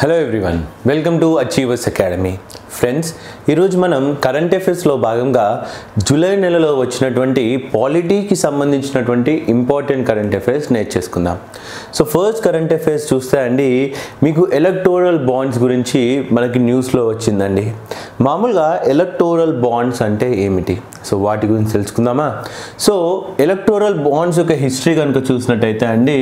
Hello everyone, welcome to Achievers Academy. Friends, ఈరోజు మనం current అఫైర్స్లో భాగంగా జూలై నెలలో వచ్చినటువంటి పాలిటీకి సంబంధించినటువంటి ఇంపార్టెంట్ కరెంట్ అఫైర్స్ నేర్చేసుకుందాం. సో ఫస్ట్ కరెంట్ అఫైర్స్ చూస్తే అండి, మీకు ఎలక్టోరల్ బాండ్స్ గురించి మనకి న్యూస్లో వచ్చిందండి. మామూలుగా ఎలక్టోరల్ బాండ్స్ అంటే ఏమిటి, సో వాటి గురించి తెలుసుకుందామా? సో ఎలక్టోరల్ బాండ్స్ యొక్క హిస్టరీ కనుక చూసినట్టయితే అండి,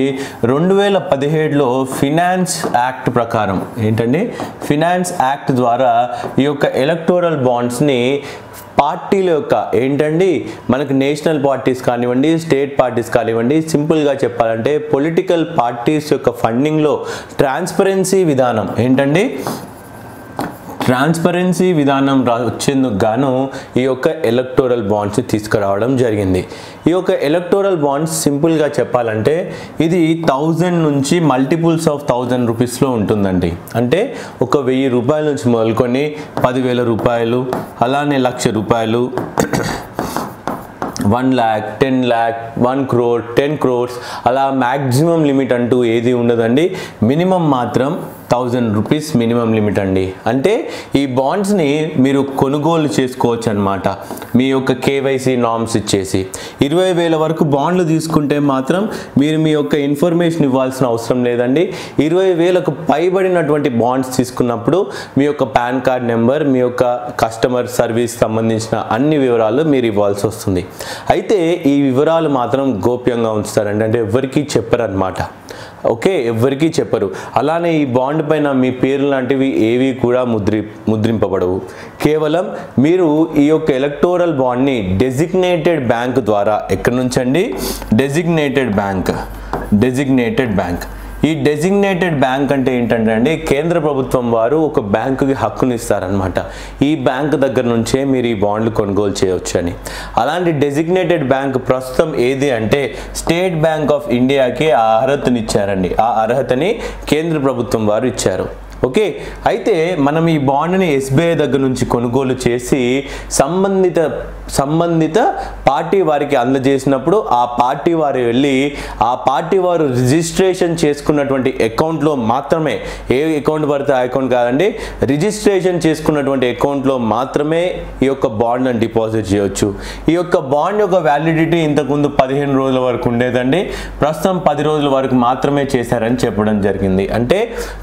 2017లో ఫినాన్స్ యాక్ట్ ప్రకారం ఏంటండి, ఫినాన్స్ యాక్ట్ ద్వారా ఈ యొక్క ఎలక్టోరల్ బాండ్స్ని పార్టీల యొక్క ఏంటండి, మనకు నేషనల్ పార్టీస్ కానివ్వండి, స్టేట్ పార్టీస్ కానివ్వండి, సింపుల్గా చెప్పాలంటే పొలిటికల్ పార్టీస్ యొక్క ఫండింగ్లో ట్రాన్స్పరెన్సీ విధానం ఏంటండి, ట్రాన్స్పరెన్సీ విధానం వచ్చేందుకు గాను ఈ యొక్క ఎలక్టోరల్ బాండ్స్ తీసుకురావడం జరిగింది. ఈ యొక్క ఎలక్టోరల్ బాండ్స్ సింపుల్గా చెప్పాలంటే ఇది 1000 నుంచి మల్టిపుల్స్ ఆఫ్ 1000 రూపీస్లో ఉంటుందండి. అంటే ఒక 1000 రూపాయల నుంచి మొదలుకొని 10,000 రూపాయలు, అలానే 1,00,000 రూపాయలు, 1 lakh, 10 lakh, 1 crore, 10 crores, అలా మ్యాక్సిమం లిమిట్ అంటూ ఏది ఉండదండి. మినిమం మాత్రం 1000 రూపీస్ మినిమం లిమిట్ అండి. అంటే ఈ బాండ్స్ని మీరు కొనుగోలు చేసుకోవచ్చు అన్నమాట, మీ యొక్క కేవైసీ నామ్స్ ఇచ్చేసి. 20,000 వరకు బాండ్లు తీసుకుంటే మాత్రం మీరు మీ యొక్క ఇన్ఫర్మేషన్ ఇవ్వాల్సిన అవసరం లేదండి. 20,000కు పైబడినటువంటి బాండ్స్ తీసుకున్నప్పుడు మీ యొక్క పాన్ కార్డ్ నెంబర్, మీ యొక్క కస్టమర్ సర్వీస్ సంబంధించిన అన్ని వివరాలు మీరు ఇవ్వాల్సి వస్తుంది. అయితే ఈ వివరాలు మాత్రం గోప్యంగా ఉంచుతారండి, అంటే ఎవరికీ చెప్పరన్నమాట. ఓకే, ఎవరికీ చెప్పరు. అలానే ఈ బాండ్ పైన మీ పేరు లాంటివి ఏవి కూడా ముద్రింపబడవు. కేవలం మీరు ఈ యొక్క ఎలక్టోరల్ బాండ్ని డెసిగ్నేటెడ్ బ్యాంక్ ద్వారా, ఎక్కడి నుంచి అండి, డెసిగ్నేటెడ్ బ్యాంక్. ఈ డెసిగ్నేటెడ్ బ్యాంక్ అంటే ఏంటంటే అండి, కేంద్ర ప్రభుత్వం వారు ఒక బ్యాంకుకి హక్కునిస్తారనమాట, ఈ బ్యాంక్ దగ్గర నుంచే మీరు ఈ బాండ్లు కొనుగోలు చేయవచ్చు అని. అలాంటి డెసిగ్నేటెడ్ బ్యాంక్ ప్రస్తుతం ఏది అంటే స్టేట్ బ్యాంక్ ఆఫ్ ఇండియాకి ఆ అర్హతని ఇచ్చారండి, ఆ అర్హతని కేంద్ర ప్రభుత్వం వారు ఇచ్చారు. ఓకే, అయితే మనం ఈ బాండ్ని ఎస్బీఐ దగ్గర నుంచి కొనుగోలు చేసి సంబంధిత పార్టీ వారికి అందజేసినప్పుడు ఆ పార్టీ వారు వెళ్ళి ఆ పార్టీ వారు రిజిస్ట్రేషన్ చేసుకున్నటువంటి అకౌంట్లో మాత్రమే, ఏ అకౌంట్ పడితే ఆ అకౌంట్ కాదండి, రిజిస్ట్రేషన్ చేసుకున్నటువంటి అకౌంట్లో మాత్రమే ఈ యొక్క బాండ్ని డిపాజిట్ చేయవచ్చు. ఈ యొక్క బాండ్ యొక్క వ్యాలిడిటీ ఇంతకుముందు 15 రోజుల వరకు ఉండేదండి, ప్రస్తుతం 10 రోజుల వరకు మాత్రమే చేశారని చెప్పడం జరిగింది. అంటే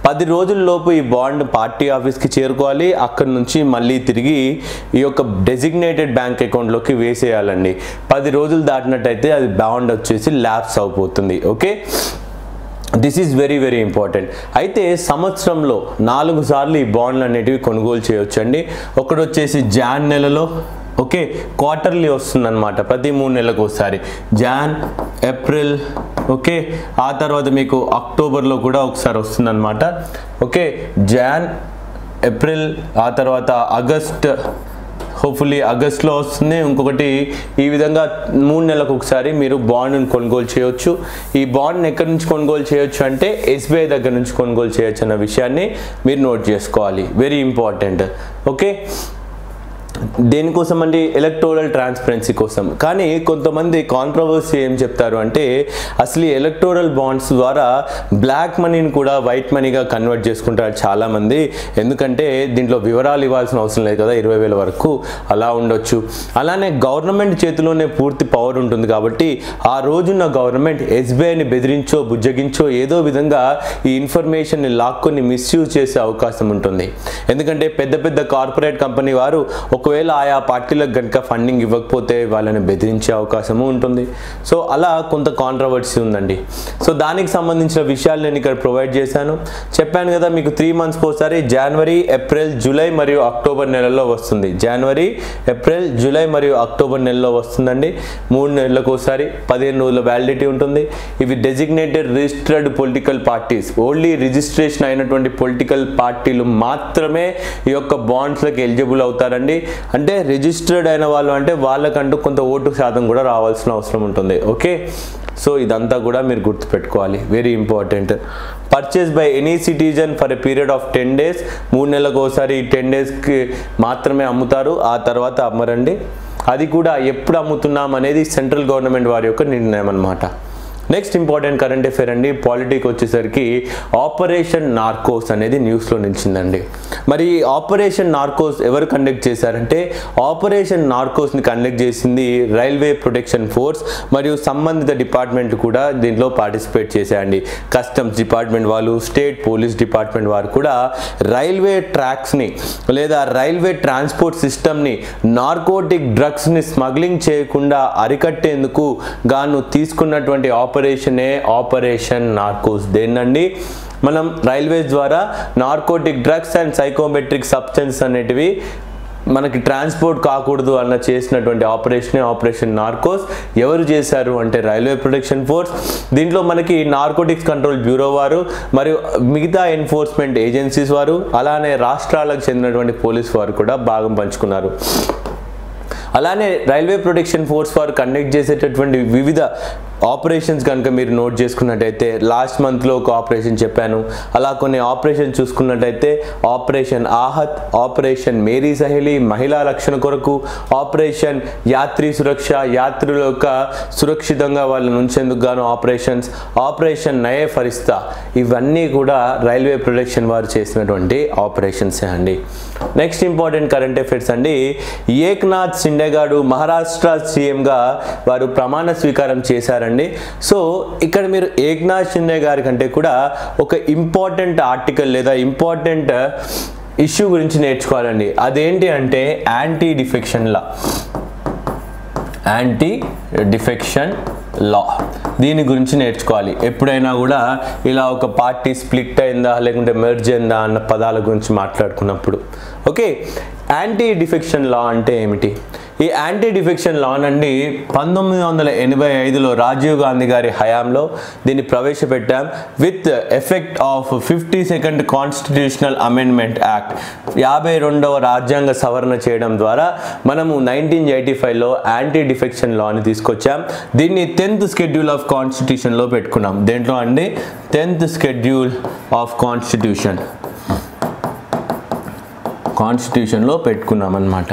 10 రోజుల్లోపు ఈ బాండ్ పార్టీ ఆఫీస్కి చేరుకోవాలి, అక్కడి నుంచి మళ్ళీ తిరిగి ఈ యొక్క డెసిగ్నేటెడ్ బ్యాంక్ అకౌంట్లోకి వేసేయాలండి. 10 రోజులు దాటినట్టయితే అది బాండ్ వచ్చేసి ల్యాప్స్ అయిపోతుంది. Okay, this is very very important. అయితే సంవత్సరంలో 4 సార్లు ఈ బాండ్లు అనేటివి కొనుగోలు చేయవచ్చు అండి. ఒకటి వచ్చేసి జాన్ నెలలో, ఓకే, క్వార్టర్లీ వస్తుందన్నమాట, ప్రతి 3 నెలలకు ఒకసారి, జాన్, ఏప్రిల్, ఓకే. ఆ తర్వాత మీకు అక్టోబర్లో కూడా ఒకసారి వస్తుందన్నమాట. ఓకే, జాన్, ఏప్రిల్, ఆ తర్వాత ఆగస్ట్, హోప్ఫుల్లీ ఆగస్ట్లో వస్తుంది ఇంకొకటి. ఈ విధంగా 3 నెలలకు ఒకసారి మీరు బాండ్ని కొనుగోలు చేయవచ్చు. ఈ బాండ్ని ఎక్కడి నుంచి కొనుగోలు చేయొచ్చు అంటే ఎస్బీఐ దగ్గర నుంచి కొనుగోలు చేయొచ్చు అన్న విషయాన్ని మీరు నోట్ చేసుకోవాలి, వెరీ ఇంపార్టెంట్. ఓకే, దేనికోసం అంటే ఎలక్టోరల్ ట్రాన్స్పరెన్సీ కోసం. కానీ కొంతమంది కాంట్రవర్సీ ఏం చెప్తారు అంటే, అసలు ఎలక్టోరల్ బాండ్స్ ద్వారా బ్లాక్ మనీని కూడా వైట్ మనీగా కన్వర్ట్ చేసుకుంటారు చాలామంది, ఎందుకంటే దీంట్లో వివరాలు ఇవ్వాల్సిన అవసరం లేదు కదా, 20,000 వరకు అలా ఉండొచ్చు. అలానే గవర్నమెంట్ చేతిలోనే పూర్తి పవర్ ఉంటుంది కాబట్టి ఆ రోజున్న గవర్నమెంట్ ఎస్బీఐని బెదిరించో బుజ్జగించో ఏదో విధంగా ఈ ఇన్ఫర్మేషన్ని లాక్కొని మిస్యూజ్ చేసే అవకాశం ఉంటుంది. ఎందుకంటే పెద్ద పెద్ద కార్పొరేట్ కంపెనీ వారు ఒకవేళ ఆయా పార్టీలకు కనుక ఫండింగ్ ఇవ్వకపోతే వాళ్ళని బెదిరించే అవకాశము ఉంటుంది. సో అలా కొంత కాంట్రవర్సీ ఉందండి. సో దానికి సంబంధించిన విషయాలు నేను ఇక్కడ ప్రొవైడ్ చేశాను. చెప్పాను కదా మీకు 3 మంత్స్కి ఒకసారి జనవరి, ఏప్రిల్, జూలై మరియు అక్టోబర్ నెలల్లో వస్తుంది. జనవరి, ఏప్రిల్, జూలై మరియు అక్టోబర్ నెలలో వస్తుందండి. 3 నెలలకు ఒకసారి, 15 రోజుల వ్యాలిడిటీ ఉంటుంది. ఇవి designated registered political parties, only registration అయినటువంటి పొలిటికల్ పార్టీలు మాత్రమే ఈ యొక్క బాండ్స్లకు ఎలిజిబుల్ అవుతారండి. అంటే రిజిస్టర్డ్ అయిన వాళ్ళు, అంటే వాళ్ళకంటూ కొంత ఓటు శాతం కూడా రావాల్సిన అవసరం ఉంటుంది. ఓకే, సో ఇదంతా కూడా మీరు గుర్తుపెట్టుకోవాలి, very important. Purchase by any citizen for a period of 10 days, 3 నెలలకు ఒకసారి 10 డేస్కి మాత్రమే అమ్ముతారు, ఆ తర్వాత అమ్మరండి. అది కూడా ఎప్పుడు అమ్ముతున్నాం అనేది సెంట్రల్ గవర్నమెంట్ వారి యొక్క నిర్ణయం అన్నమాట. నెక్స్ట్ ఇంపార్టెంట్ కరెంట్ అఫైర్ అండి. పాలిటిక్ వచ్చేసరికి ఆపరేషన్ నార్కోస్ అనేది న్యూస్ లో నిలిచిందండి. మరి ఆపరేషన్ నార్కోస్ ఎవరు కండక్ట్ చేశారంటే ఆపరేషన్ నార్కోస్ ని కండక్ట్ చేసింది రైల్వే ప్రొటెక్షన్ ఫోర్స్ మరియు సంబంధిత డిపార్ట్మెంట్ కూడా దీంట్లో పార్టిసిపేట్ చేశాయండి. కస్టమ్స్ డిపార్ట్మెంట్ వాళ్ళు, స్టేట్ పోలీస్ డిపార్ట్మెంట్ వారు కూడా రైల్వే ట్రాక్స్ ని లేదా రైల్వే ట్రాన్స్పోర్ట్ సిస్టమ్ ని నార్కోటిక్ డ్రగ్స్ ని స్మగ్లింగ్ చేయకుండా అరికట్టేందుకు గాను తీసుకున్నటువంటి ఆపరేషనే ఆపరేషన్ నార్కోస్. దేన్నండి మనం రైల్వేస్ ద్వారా narcotic drugs and psychometric substance అనేటివి మనకి ట్రాన్స్పోర్ట్ కాకూడదు అన్న చేసినటువంటి ఆపరేషనే ఆపరేషన్ నార్కోస్. ఎవరు చేశారు అంటే రైల్వే ప్రొటెక్షన్ ఫోర్స్. దీంట్లో మనకి నార్కోటిక్స్ కంట్రోల్ బ్యూరో వారు మరియు మిగతా ఎన్ఫోర్స్మెంట్ ఏజెన్సీస్ వారు అలానే రాష్ట్రాలకు చెందినటువంటి పోలీస్ వారు కూడా భాగం పంచుకున్నారు. అలానే రైల్వే ప్రొటెక్షన్ ఫోర్స్ వారు కండక్ట్ చేసేటటువంటి వివిధ ఆపరేషన్స్ కనుక మీరు నోట్ చేసుకున్నట్టయితే లాస్ట్ మంత్లో ఒక ఆపరేషన్ చెప్పాను. అలా కొన్ని ఆపరేషన్ చూసుకున్నట్టయితే ఆపరేషన్ ఆహత్, ఆపరేషన్ మేరీ సహెలీ మహిళా రక్షణ కొరకు, ఆపరేషన్ యాత్రి సురక్ష యాత్రుల యొక్క సురక్షితంగా వాళ్ళని ఉంచేందుకు గాను ఆపరేషన్స్, ఆపరేషన్ నయే ఫరిస్తా, ఇవన్నీ కూడా రైల్వే ప్రొటెక్షన్ వారు చేసినటువంటి ఆపరేషన్సే అండి. నెక్స్ట్ ఇంపార్టెంట్ కరెంట్ అఫైర్స్ అండి. ఏక్నాథ్ షిండే గారు మహారాష్ట్ర సీఎంగా వారు ప్రమాణ స్వీకారం చేశారండి. సో ఇక్కడ మీరు ఏక్నాథ్ షిండే గారి కంటే కూడా ఒక ఇంపార్టెంట్ ఆర్టికల్ లేదా ఇంపార్టెంట్ ఇష్యూ గురించి నేర్చుకోవాలండి. అదేంటి అంటే anti defection law. Anti defection law దీని గురించి నేర్చుకోవాలి. ఎప్పుడైనా కూడా ఇలా ఒక పార్టీ స్ప్లిట్ అయిందా లేకుంటే మెర్జ్ అయిందా అన్న పదాల గురించి మాట్లాడుకున్నప్పుడు ఓకే యాంటీ డిఫెక్షన్ లా అంటే ఏమిటి? ఈ యాంటీ డిఫెక్షన్ లా నుండి 1985లో రాజీవ్ గాంధీ గారి హయాంలో దీన్ని ప్రవేశపెట్టాం with effect of 52nd constitutional amendment act. 52వ రాజ్యాంగ సవరణ చేయడం ద్వారా మనము 1985లో యాంటీ డిఫెక్షన్ లాని తీసుకొచ్చాం. దీన్ని 10th షెడ్యూల్ ఆఫ్ కాన్స్టిట్యూషన్లో పెట్టుకున్నాం. దేంట్లో అండి 10th షెడ్యూల్ ఆఫ్ కాన్స్టిట్యూషన్లో పెట్టుకున్నాం అన్నమాట.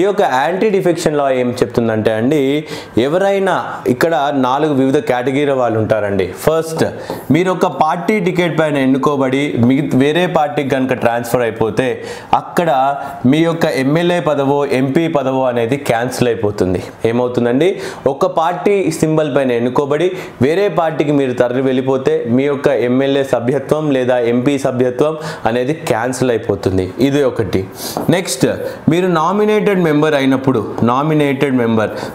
ఈ యొక్క యాంటీ డిఫెక్షన్ లా ఏం చెప్తుందంటే అండి ఎవరైనా ఇక్కడ 4 వివిధ కేటగిరీ వాళ్ళు ఉంటారండి. ఫస్ట్, మీరు ఒక పార్టీ టికెట్ పైన ఎన్నుకోబడి వేరే పార్టీకి కనుక ట్రాన్స్ఫర్ అయిపోతే అక్కడ మీ యొక్క ఎమ్మెల్యే పదవో ఎంపీ పదవో అనేది క్యాన్సిల్ అయిపోతుంది. ఏమవుతుందండి, ఒక పార్టీ సింబల్ పైన ఎన్నుకోబడి వేరే పార్టీకి మీరు తరలి వెళ్ళిపోతే మీ యొక్క ఎమ్మెల్యే సభ్యత్వం లేదా ఎంపీ సభ్యత్వం అనేది క్యాన్సిల్ అయిపోతుంది. ఇది ఒకటి. నెక్స్ట్, మీరు నామినేటెడ్ మెంబర్ అయినప్పుడు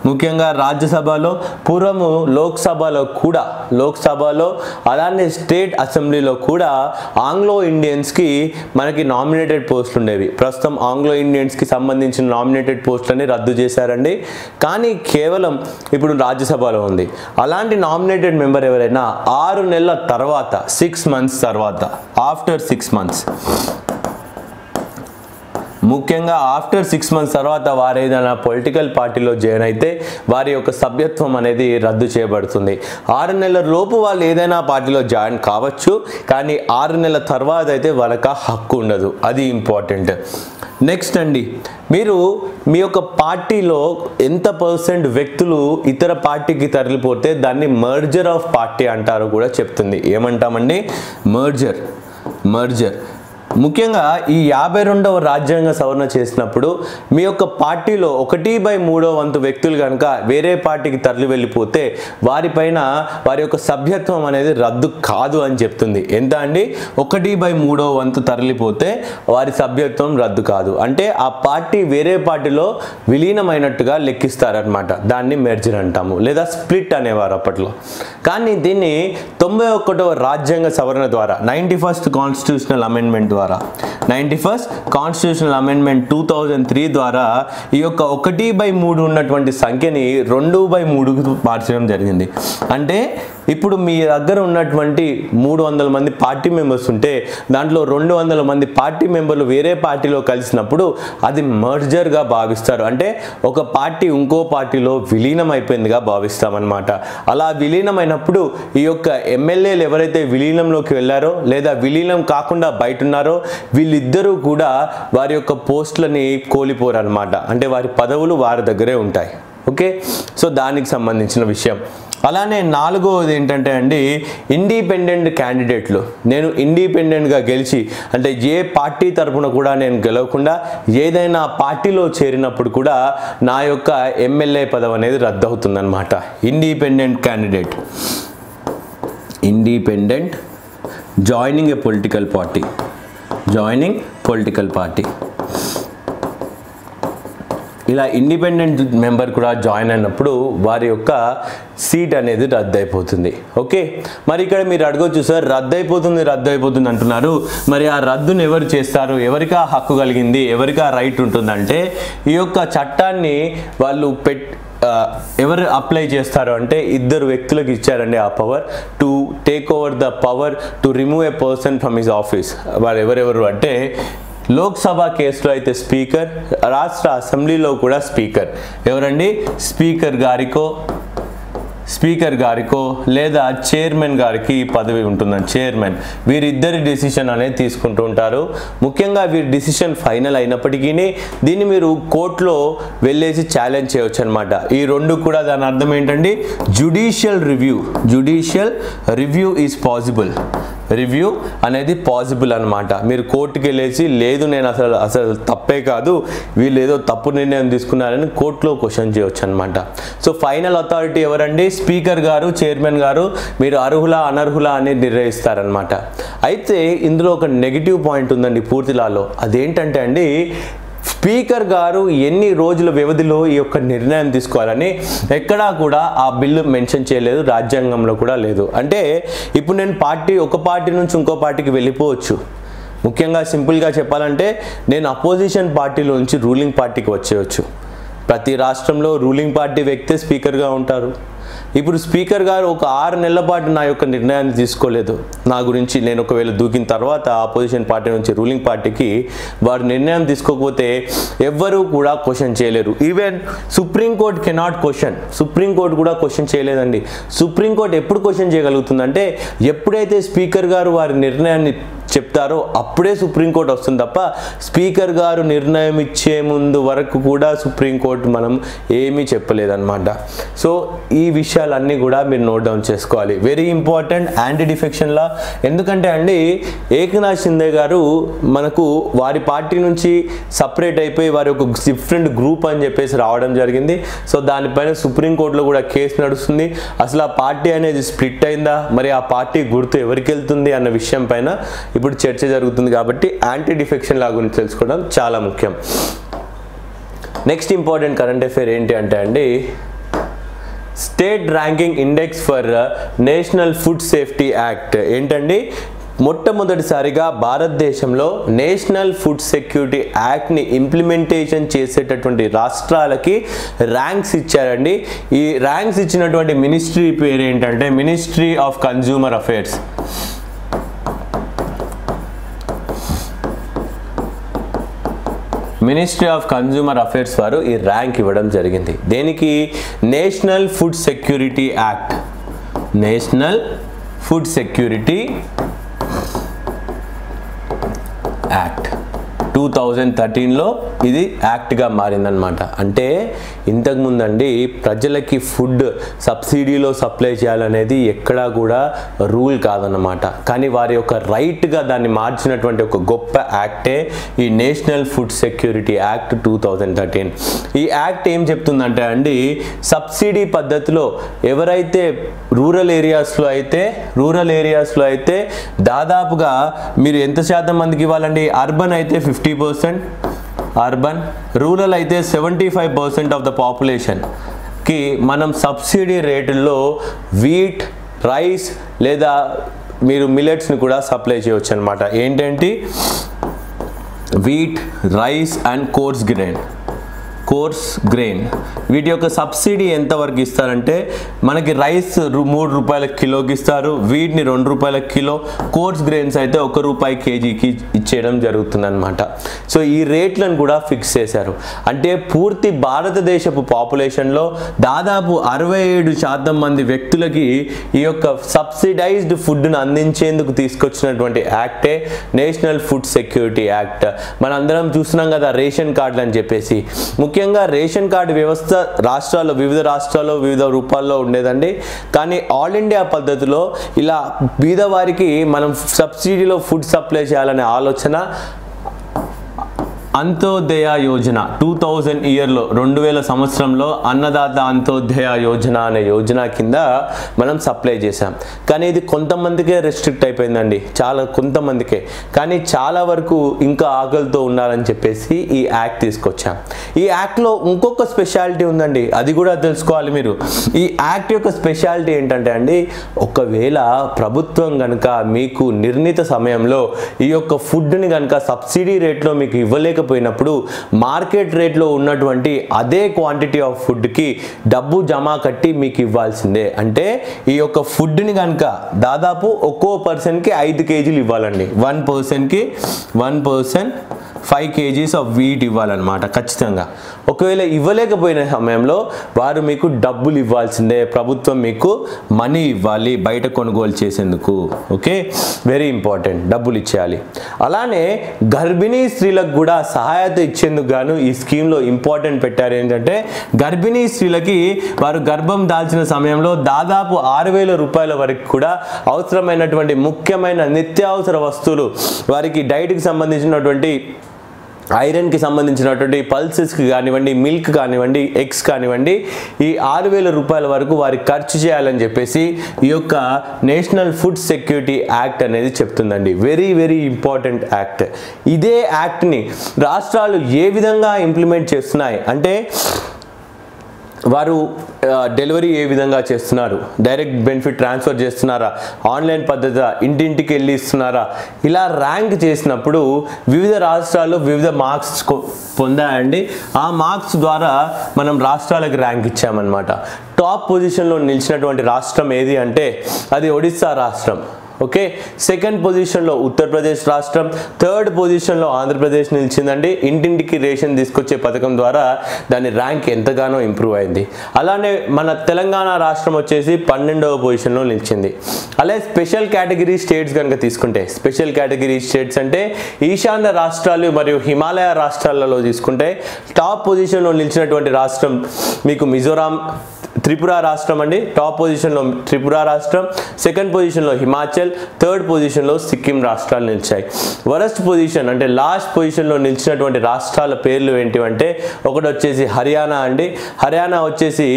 ముఖ్యంగా రాజ్యసభలో, పూర్వము లోక్సభలో కూడా, అలానే స్టేట్ అసెంబ్లీలో కూడా ఆంగ్లో ఇండియన్స్కి మనకి నామినేటెడ్ పోస్టులు ఉండేవి. ప్రస్తుతం ఆంగ్లో ఇండియన్స్కి సంబంధించిన నామినేటెడ్ పోస్టులని రద్దు చేశారండి. కానీ కేవలం ఇప్పుడు రాజ్యసభలో ఉంది. అలాంటి నామినేటెడ్ మెంబర్ ఎవరైనా 6 నెలల తర్వాత, 6 months తర్వాత, ఆఫ్టర్ 6 months, ముఖ్యంగా ఆఫ్టర్ 6 months తర్వాత వారు ఏదైనా పొలిటికల్ పార్టీలో జాయిన్ అయితే వారి యొక్క సభ్యత్వం అనేది రద్దు చేయబడుతుంది. 6 నెలల లోపు వాళ్ళు ఏదైనా పార్టీలో జాయిన్ కావచ్చు, కానీ 6 నెలల తర్వాత అయితే వాళ్ళకి హక్కు ఉండదు. అది ఇంపార్టెంట్. నెక్స్ట్ అండి, మీరు మీ యొక్క పార్టీలో ఎంత పర్సెంట్ వ్యక్తులు ఇతర పార్టీకి తరలిపోతే దాన్ని మర్జర్ ఆఫ్ పార్టీ అంటారో కూడా చెప్తుంది. ఏమంటామండి? మర్జర్. ముఖ్యంగా ఈ 52వ రాజ్యాంగ సవరణ చేసినప్పుడు మీ యొక్క పార్టీలో 1/3 వ్యక్తులు కనుక వేరే పార్టీకి తరలి వెళ్ళిపోతే వారిపైన వారి యొక్క సభ్యత్వం అనేది రద్దు కాదు అని చెప్తుంది. ఎంత అండి? 1/3 తరలిపోతే వారి సభ్యత్వం రద్దు కాదు. అంటే ఆ పార్టీ వేరే పార్టీలో విలీనమైనట్టుగా లెక్కిస్తారనమాట. దాన్ని మెర్జర్ అంటాము లేదా స్ప్లిట్ అనేవారు అప్పట్లో. కానీ దీన్ని 91వ రాజ్యాంగ సవరణ ద్వారా, 91st కాన్స్టిట్యూషనల్ అమెండ్మెంట్ ద్వారా, 91st కాన్స్టిట్యూషనల్ అమెండ్మెంట్ 2003 ద్వారా ఈ యొక్క 1/3 ఉన్నటువంటి సంఖ్యని 2/3కు మార్చడం జరిగింది. అంటే ఇప్పుడు మీ దగ్గర ఉన్నటువంటి 300 మంది పార్టీ మెంబర్స్ ఉంటే దాంట్లో 200 మంది పార్టీ మెంబర్లు వేరే పార్టీలో కలిసినప్పుడు అది మర్జర్గా భావిస్తారు. అంటే ఒక పార్టీ ఇంకో పార్టీలో విలీనం అయిపోయిందిగా భావిస్తామన్నమాట. అలా విలీనమైనప్పుడు ఈ యొక్క ఎమ్మెల్యేలు ఎవరైతే విలీనంలోకి వెళ్ళారో లేదా విలీనం కాకుండా బయట ఉన్నారో వీళ్ళిద్దరూ కూడా వారి యొక్క పోస్టులని కోల్పోరు అన్నమాట. అంటే వారి పదవులు వారి దగ్గరే ఉంటాయి. ఓకే, సో దానికి సంబంధించిన విషయం. అలానే నాలుగోది ఏంటంటే అండి ఇండిపెండెంట్ క్యాండిడేట్లు. నేను ఇండిపెండెంట్గా గెలిచి అంటే ఏ పార్టీ తరపున కూడా నేను గెలవకుండా ఏదైనా పార్టీలో చేరినప్పుడు కూడా నా యొక్క ఎమ్మెల్యే పదవి అనేది రద్దు అవుతుందన్నమాట. Independent candidate, independent joining a political party, joining political party, ఇలా ఇండిపెండెంట్ మెంబర్ కూడా జాయిన్ అయినప్పుడు వారి యొక్క సీట్ అనేది రద్దయిపోతుంది. ఓకే, మరి ఇక్కడ మీరు అడగొచ్చు సార్ రద్దయిపోతుంది రద్దయిపోతుంది అంటున్నారు, మరి ఆ రద్దును ఎవరు చేస్తారు, ఎవరికి ఆ హక్కు కలిగింది, ఎవరికి ఆ రైట్ ఉంటుందంటే ఈ యొక్క చట్టాన్ని వాళ్ళు ఎవరు అప్లై చేస్తారు అంటే ఇద్దరు వ్యక్తులకు ఇచ్చారండి ఆ power to take over the power to remove a person from his office. వాళ్ళు ఎవరెవరు అంటే లోక్సభ కేసులో అయితే స్పీకర్, రాష్ట్ర అసెంబ్లీలో కూడా స్పీకర్. ఎవరండి? స్పీకర్ గారికో లేదా చైర్మన్ గారికి ఈ పదవి ఉంటుందండి. చైర్మన్ వీరిద్దరి డిసిషన్ అనేది తీసుకుంటూ ఉంటారు. ముఖ్యంగా వీరి డిసిషన్ ఫైనల్ అయినప్పటికీ దీన్ని మీరు కోర్టులో వెళ్ళేసి ఛాలెంజ్ చేయవచ్చు అనమాట. ఈ రెండు కూడా దాని అర్థం ఏంటండి, judicial review. Judicial review is possible, review అనేది పాసిబుల్ అనమాట. మీరు కోర్టుకి వెళ్ళేసి లేదు నేను అసలు తప్పే కాదు, వీళ్ళు ఏదో తప్పు నిర్ణయం తీసుకున్నారని కోర్టులో క్వశ్చన్ చేయవచ్చు అనమాట. సో ఫైనల్ అథారిటీ ఎవరండి? స్పీకర్ గారు, చైర్మన్ గారు మీరు అర్హులా అనర్హులా అనేది నిర్ణయిస్తారనమాట. అయితే ఇందులో ఒక నెగిటివ్ పాయింట్ ఉందండి పూర్తిలాలో, అదేంటంటే అండి స్పీకర్ గారు ఎన్ని రోజుల వ్యవధిలో ఈ యొక్క నిర్ణయం తీసుకోవాలని ఎక్కడా కూడా ఆ బిల్లు మెన్షన్ చేయలేదు, రాజ్యాంగంలో కూడా లేదు. అంటే ఇప్పుడు నేను ఒక పార్టీ నుంచి ఇంకో పార్టీకి వెళ్ళిపోవచ్చు. ముఖ్యంగా సింపుల్గా చెప్పాలంటే నేను అపోజిషన్ పార్టీలో నుంచి రూలింగ్ పార్టీకి వచ్చేయచ్చు. ప్రతి రాష్ట్రంలో రూలింగ్ పార్టీ వ్యక్తే స్పీకర్గా ఉంటారు. ఇప్పుడు స్పీకర్ గారు ఒక 6 నెలల పాటు నా యొక్క నిర్ణయాన్ని తీసుకోలేదు, నా గురించి నేను ఒకవేళ దూకిన తర్వాత ఆపోజిషన్ పార్టీ నుంచి రూలింగ్ పార్టీకి వారు నిర్ణయం తీసుకోకపోతే ఎవ్వరూ కూడా క్వశ్చన్ చేయలేరు. Even supreme court cannot question, supreme court కూడా క్వశ్చన్ చేయలేదండి. సుప్రీంకోర్టు ఎప్పుడు క్వశ్చన్ చేయగలుగుతుందంటే ఎప్పుడైతే స్పీకర్ గారు వారి నిర్ణయాన్ని చెప్తారో అప్పుడే సుప్రీంకోర్టు వస్తుంది తప్ప స్పీకర్ గారు నిర్ణయం ఇచ్చే ముందు వరకు కూడా సుప్రీంకోర్టు మనం ఏమీ చెప్పలేదన్నమాట. సో ఈ విషయాలన్నీ కూడా మీరు నోట్ డౌన్ చేసుకోవాలి. వెరీ ఇంపార్టెంట్ యాంటీ డిఫెక్షన్ లా. ఎందుకంటే అండి ఏకనాథ్ షిందే గారు మనకు వారి పార్టీ నుంచి సపరేట్ అయిపోయి వారి ఒక డిఫరెంట్ గ్రూప్ అని చెప్పేసి రావడం జరిగింది. సో దానిపైన సుప్రీంకోర్టులో కూడా కేసు నడుస్తుంది. అసలు ఆ పార్టీ అనేది స్ప్లిట్ అయిందా, మరి ఆ పార్టీ గుర్తు ఎవరికి వెళ్తుంది అన్న విషయం పైన ఇప్పుడు చర్చ జరుగుతుంది. కాబట్టి యాంటీ డిఫెక్షన్ లా గురించి తెలుసుకోవడం చాలా ముఖ్యం. నెక్స్ట్ ఇంపార్టెంట్ కరెంట్ అఫైర్ ఏంటి అంటే అండి state ranking index for national food safety act. ఏంటండి, మొట్టమొదటిసారిగా భారతదేశంలో నేషనల్ ఫుడ్ సెక్యూరిటీ యాక్ట్ని ఇంప్లిమెంటేషన్ చేసేటటువంటి రాష్ట్రాలకి ర్యాంక్స్ ఇచ్చారండి. ఈ ర్యాంక్స్ ఇచ్చినటువంటి మినిస్ట్రీ పేరు ఏంటంటే ministry of consumer affairs. Ministry of consumer affairs వారు ఈ ర్యాంక్ ఇవ్వడం జరిగింది. దేనికి? National food security act, national food security act 2013లో ఇది యాక్ట్గా మారిందనమాట. అంటే ఇంతకుముందండి ప్రజలకి ఫుడ్ సబ్సిడీలో సప్లై చేయాలనేది ఎక్కడా కూడా రూల్ కాదన్నమాట. కానీ వారి యొక్క రైట్గా దాన్ని మార్చినటువంటి ఒక గొప్ప యాక్టే ఈ నేషనల్ ఫుడ్ సెక్యూరిటీ యాక్ట్ 2013. ఈ యాక్ట్ ఏం చెప్తుందంటే అండి సబ్సిడీ పద్ధతిలో ఎవరైతే రూరల్ ఏరియాస్లో అయితే దాదాపుగా మీరు ఎంత శాతం మందికి ఇవ్వాలండి? అర్బన్ అయితే 50%, అర్బన్ రూరల్ అయితే 75% ఆఫ్ ద పాపులేషన్కి మనం సబ్సిడీ రేటుల్లో వీట్, రైస్ లేదా మీరు మిల్లెట్స్ని కూడా సప్లై చేయవచ్చు అనమాట. ఏంటంటే wheat, rice and coarse grain వీటి యొక్క సబ్సిడీ ఎంతవరకు ఇస్తారంటే మనకి రైస్ 3 రూపాయల కిలోకి ఇస్తారు, వీటిని 2 రూపాయల కిలో, కోర్స్ గ్రెయిన్స్ అయితే 1 రూపాయి కేజీకి ఇచ్చేయడం జరుగుతుందన్నమాట. సో ఈ రేట్లను కూడా ఫిక్స్ చేశారు. అంటే పూర్తి భారతదేశపు పాపులేషన్లో దాదాపు 67% మంది వ్యక్తులకి ఈ యొక్క సబ్సిడైజ్డ్ ఫుడ్ను అందించేందుకు తీసుకొచ్చినటువంటి యాక్టే నేషనల్ ఫుడ్ సెక్యూరిటీ యాక్ట్. మనందరం చూస్తున్నాం కదా రేషన్ కార్డులు అని చెప్పేసి. ముఖ్యంగా రేషన్ కార్డు వ్యవస్థ వివిధ రాష్ట్రాల్లో వివిధ రూపాల్లో ఉండేదండి. కానీ ఆల్ ఇండియా పద్ధతిలో ఇలా బీదవారికి మనం సబ్సిడీలో ఫుడ్ సప్లై చేయాలనే ఆలోచన అంత్యోదయ యోజన 2000 సంవత్సరంలో అన్నదాత అంత్యోదయ యోజన అనే యోజన కింద మనం సప్లై చేసాం. కానీ ఇది కొంతమందికే రెస్ట్రిక్ట్ అయిపోయిందండి, చాలా కొంతమందికే. కానీ చాలా వరకు ఇంకా ఆకలితో ఉన్నారని చెప్పేసి ఈ యాక్ట్ తీసుకొచ్చాం. ఈ యాక్ట్లో ఇంకొక స్పెషాలిటీ ఉందండి, అది కూడా తెలుసుకోవాలి మీరు. ఈ యాక్ట్ యొక్క స్పెషాలిటీ ఏంటంటే అండి, ఒకవేళ ప్రభుత్వం కనుక మీకు నిర్ణీత సమయంలో ఈ యొక్క ఫుడ్ని కనుక సబ్సిడీ రేట్లో మీకు ఇవ్వలేక పోయినప్పుడు మార్కెట్ రేట్లో ఉన్నటువంటి అదే క్వాంటిటీ ఆఫ్ ఫుడ్కి డబ్బు జమా కట్టి మీకు ఇవ్వాల్సిందే. అంటే ఈ యొక్క ఫుడ్ని కనుక దాదాపు ఒక్కో పర్సన్కి 5 కేజీలు ఇవ్వాలండి, 1 పర్సన్కి 5 కేజీస్ ఆఫ్ వీట్ ఇవ్వాలన్నమాట ఖచ్చితంగా. ఒకవేళ ఇవ్వలేకపోయిన సమయంలో వారు మీకు డబ్బులు ఇవ్వాల్సిందే, ప్రభుత్వం మీకు మనీ ఇవ్వాలి బయట కొనుగోలు చేసేందుకు. ఓకే, వెరీ ఇంపార్టెంట్, డబ్బులు ఇచ్చేయాలి. అలానే గర్భిణీ స్త్రీలకు కూడా సహాయత ఇచ్చేందుకు గాను ఈ స్కీమ్లో ఇంపార్టెంట్ పెట్టారు. ఏంటంటే గర్భిణీ స్త్రీలకి వారు గర్భం దాల్చిన సమయంలో దాదాపు 6,000 రూపాయల వరకు కూడా అవసరమైనటువంటి ముఖ్యమైన నిత్యావసర వస్తువులు, వారికి డైట్కి సంబంధించినటువంటి ఐరన్కి సంబంధించినటువంటి పల్సెస్కి కానివ్వండి, మిల్క్ కానివ్వండి, ఎగ్స్ కానివ్వండి, ఈ 6,000 రూపాయల వరకు వారికి ఖర్చు చేయాలని చెప్పేసి ఈ యొక్క నేషనల్ ఫుడ్ సెక్యూరిటీ యాక్ట్ అనేది చెప్తుందండి. Very very important act. ఇదే యాక్ట్ని రాష్ట్రాలు ఏ విధంగా ఇంప్లిమెంట్ చేస్తున్నాయి అంటే, వారు డెలివరీ ఏ విధంగా చేస్తున్నారు, డైరెక్ట్ బెనిఫిట్ ట్రాన్స్ఫర్ చేస్తున్నారా, ఆన్లైన్ పద్ధతి ఇంటింటికి వెళ్ళి ఇస్తున్నారా, ఇలా ర్యాంక్ చేసినప్పుడు వివిధ రాష్ట్రాలు వివిధ మార్క్స్ పొందాయండి. ఆ మార్క్స్ ద్వారా మనం రాష్ట్రాలకు ర్యాంక్ ఇచ్చామన్నమాట. టాప్ పొజిషన్లో నిలిచినటువంటి రాష్ట్రం ఏది అంటే అది ఒడిస్సా రాష్ట్రం. ఓకే, సెకండ్ పొజిషన్లో ఉత్తరప్రదేశ్ రాష్ట్రం, థర్డ్ పొజిషన్లో ఆంధ్రప్రదేశ్ నిలిచిందండి. ఇంటింటికి రేషన్ తీసుకొచ్చే పథకం ద్వారా దాని ర్యాంక్ ఎంతగానో ఇంప్రూవ్ అయింది. అలానే మన తెలంగాణ రాష్ట్రం వచ్చేసి 12వ పొజిషన్లో నిలిచింది. అలాగే స్పెషల్ కేటగిరీ స్టేట్స్ కనుక తీసుకుంటే, స్పెషల్ కేటగిరీ స్టేట్స్ అంటే ఈశాన్య రాష్ట్రాలు మరియు హిమాలయ రాష్ట్రాలలో తీసుకుంటే టాప్ పొజిషన్లో నిలిచినటువంటి రాష్ట్రం మీకు మిజోరాం, త్రిపుర రాష్ట్రం అండి. టాప్ పొజిషన్లో త్రిపుర రాష్ట్రం, సెకండ్ పొజిషన్లో హిమాచల్, థర్డ్ పొజిషన్లో సిక్కిం రాష్ట్రాలు నిలిచాయి. వరస్ట్ పొజిషన్ అంటే లాస్ట్ పొజిషన్లో నిలిచినటువంటి రాష్ట్రాల పేర్లు ఏంటివంటే, ఒకటి వచ్చేసి హర్యానా అండి. హర్యానా వచ్చేసి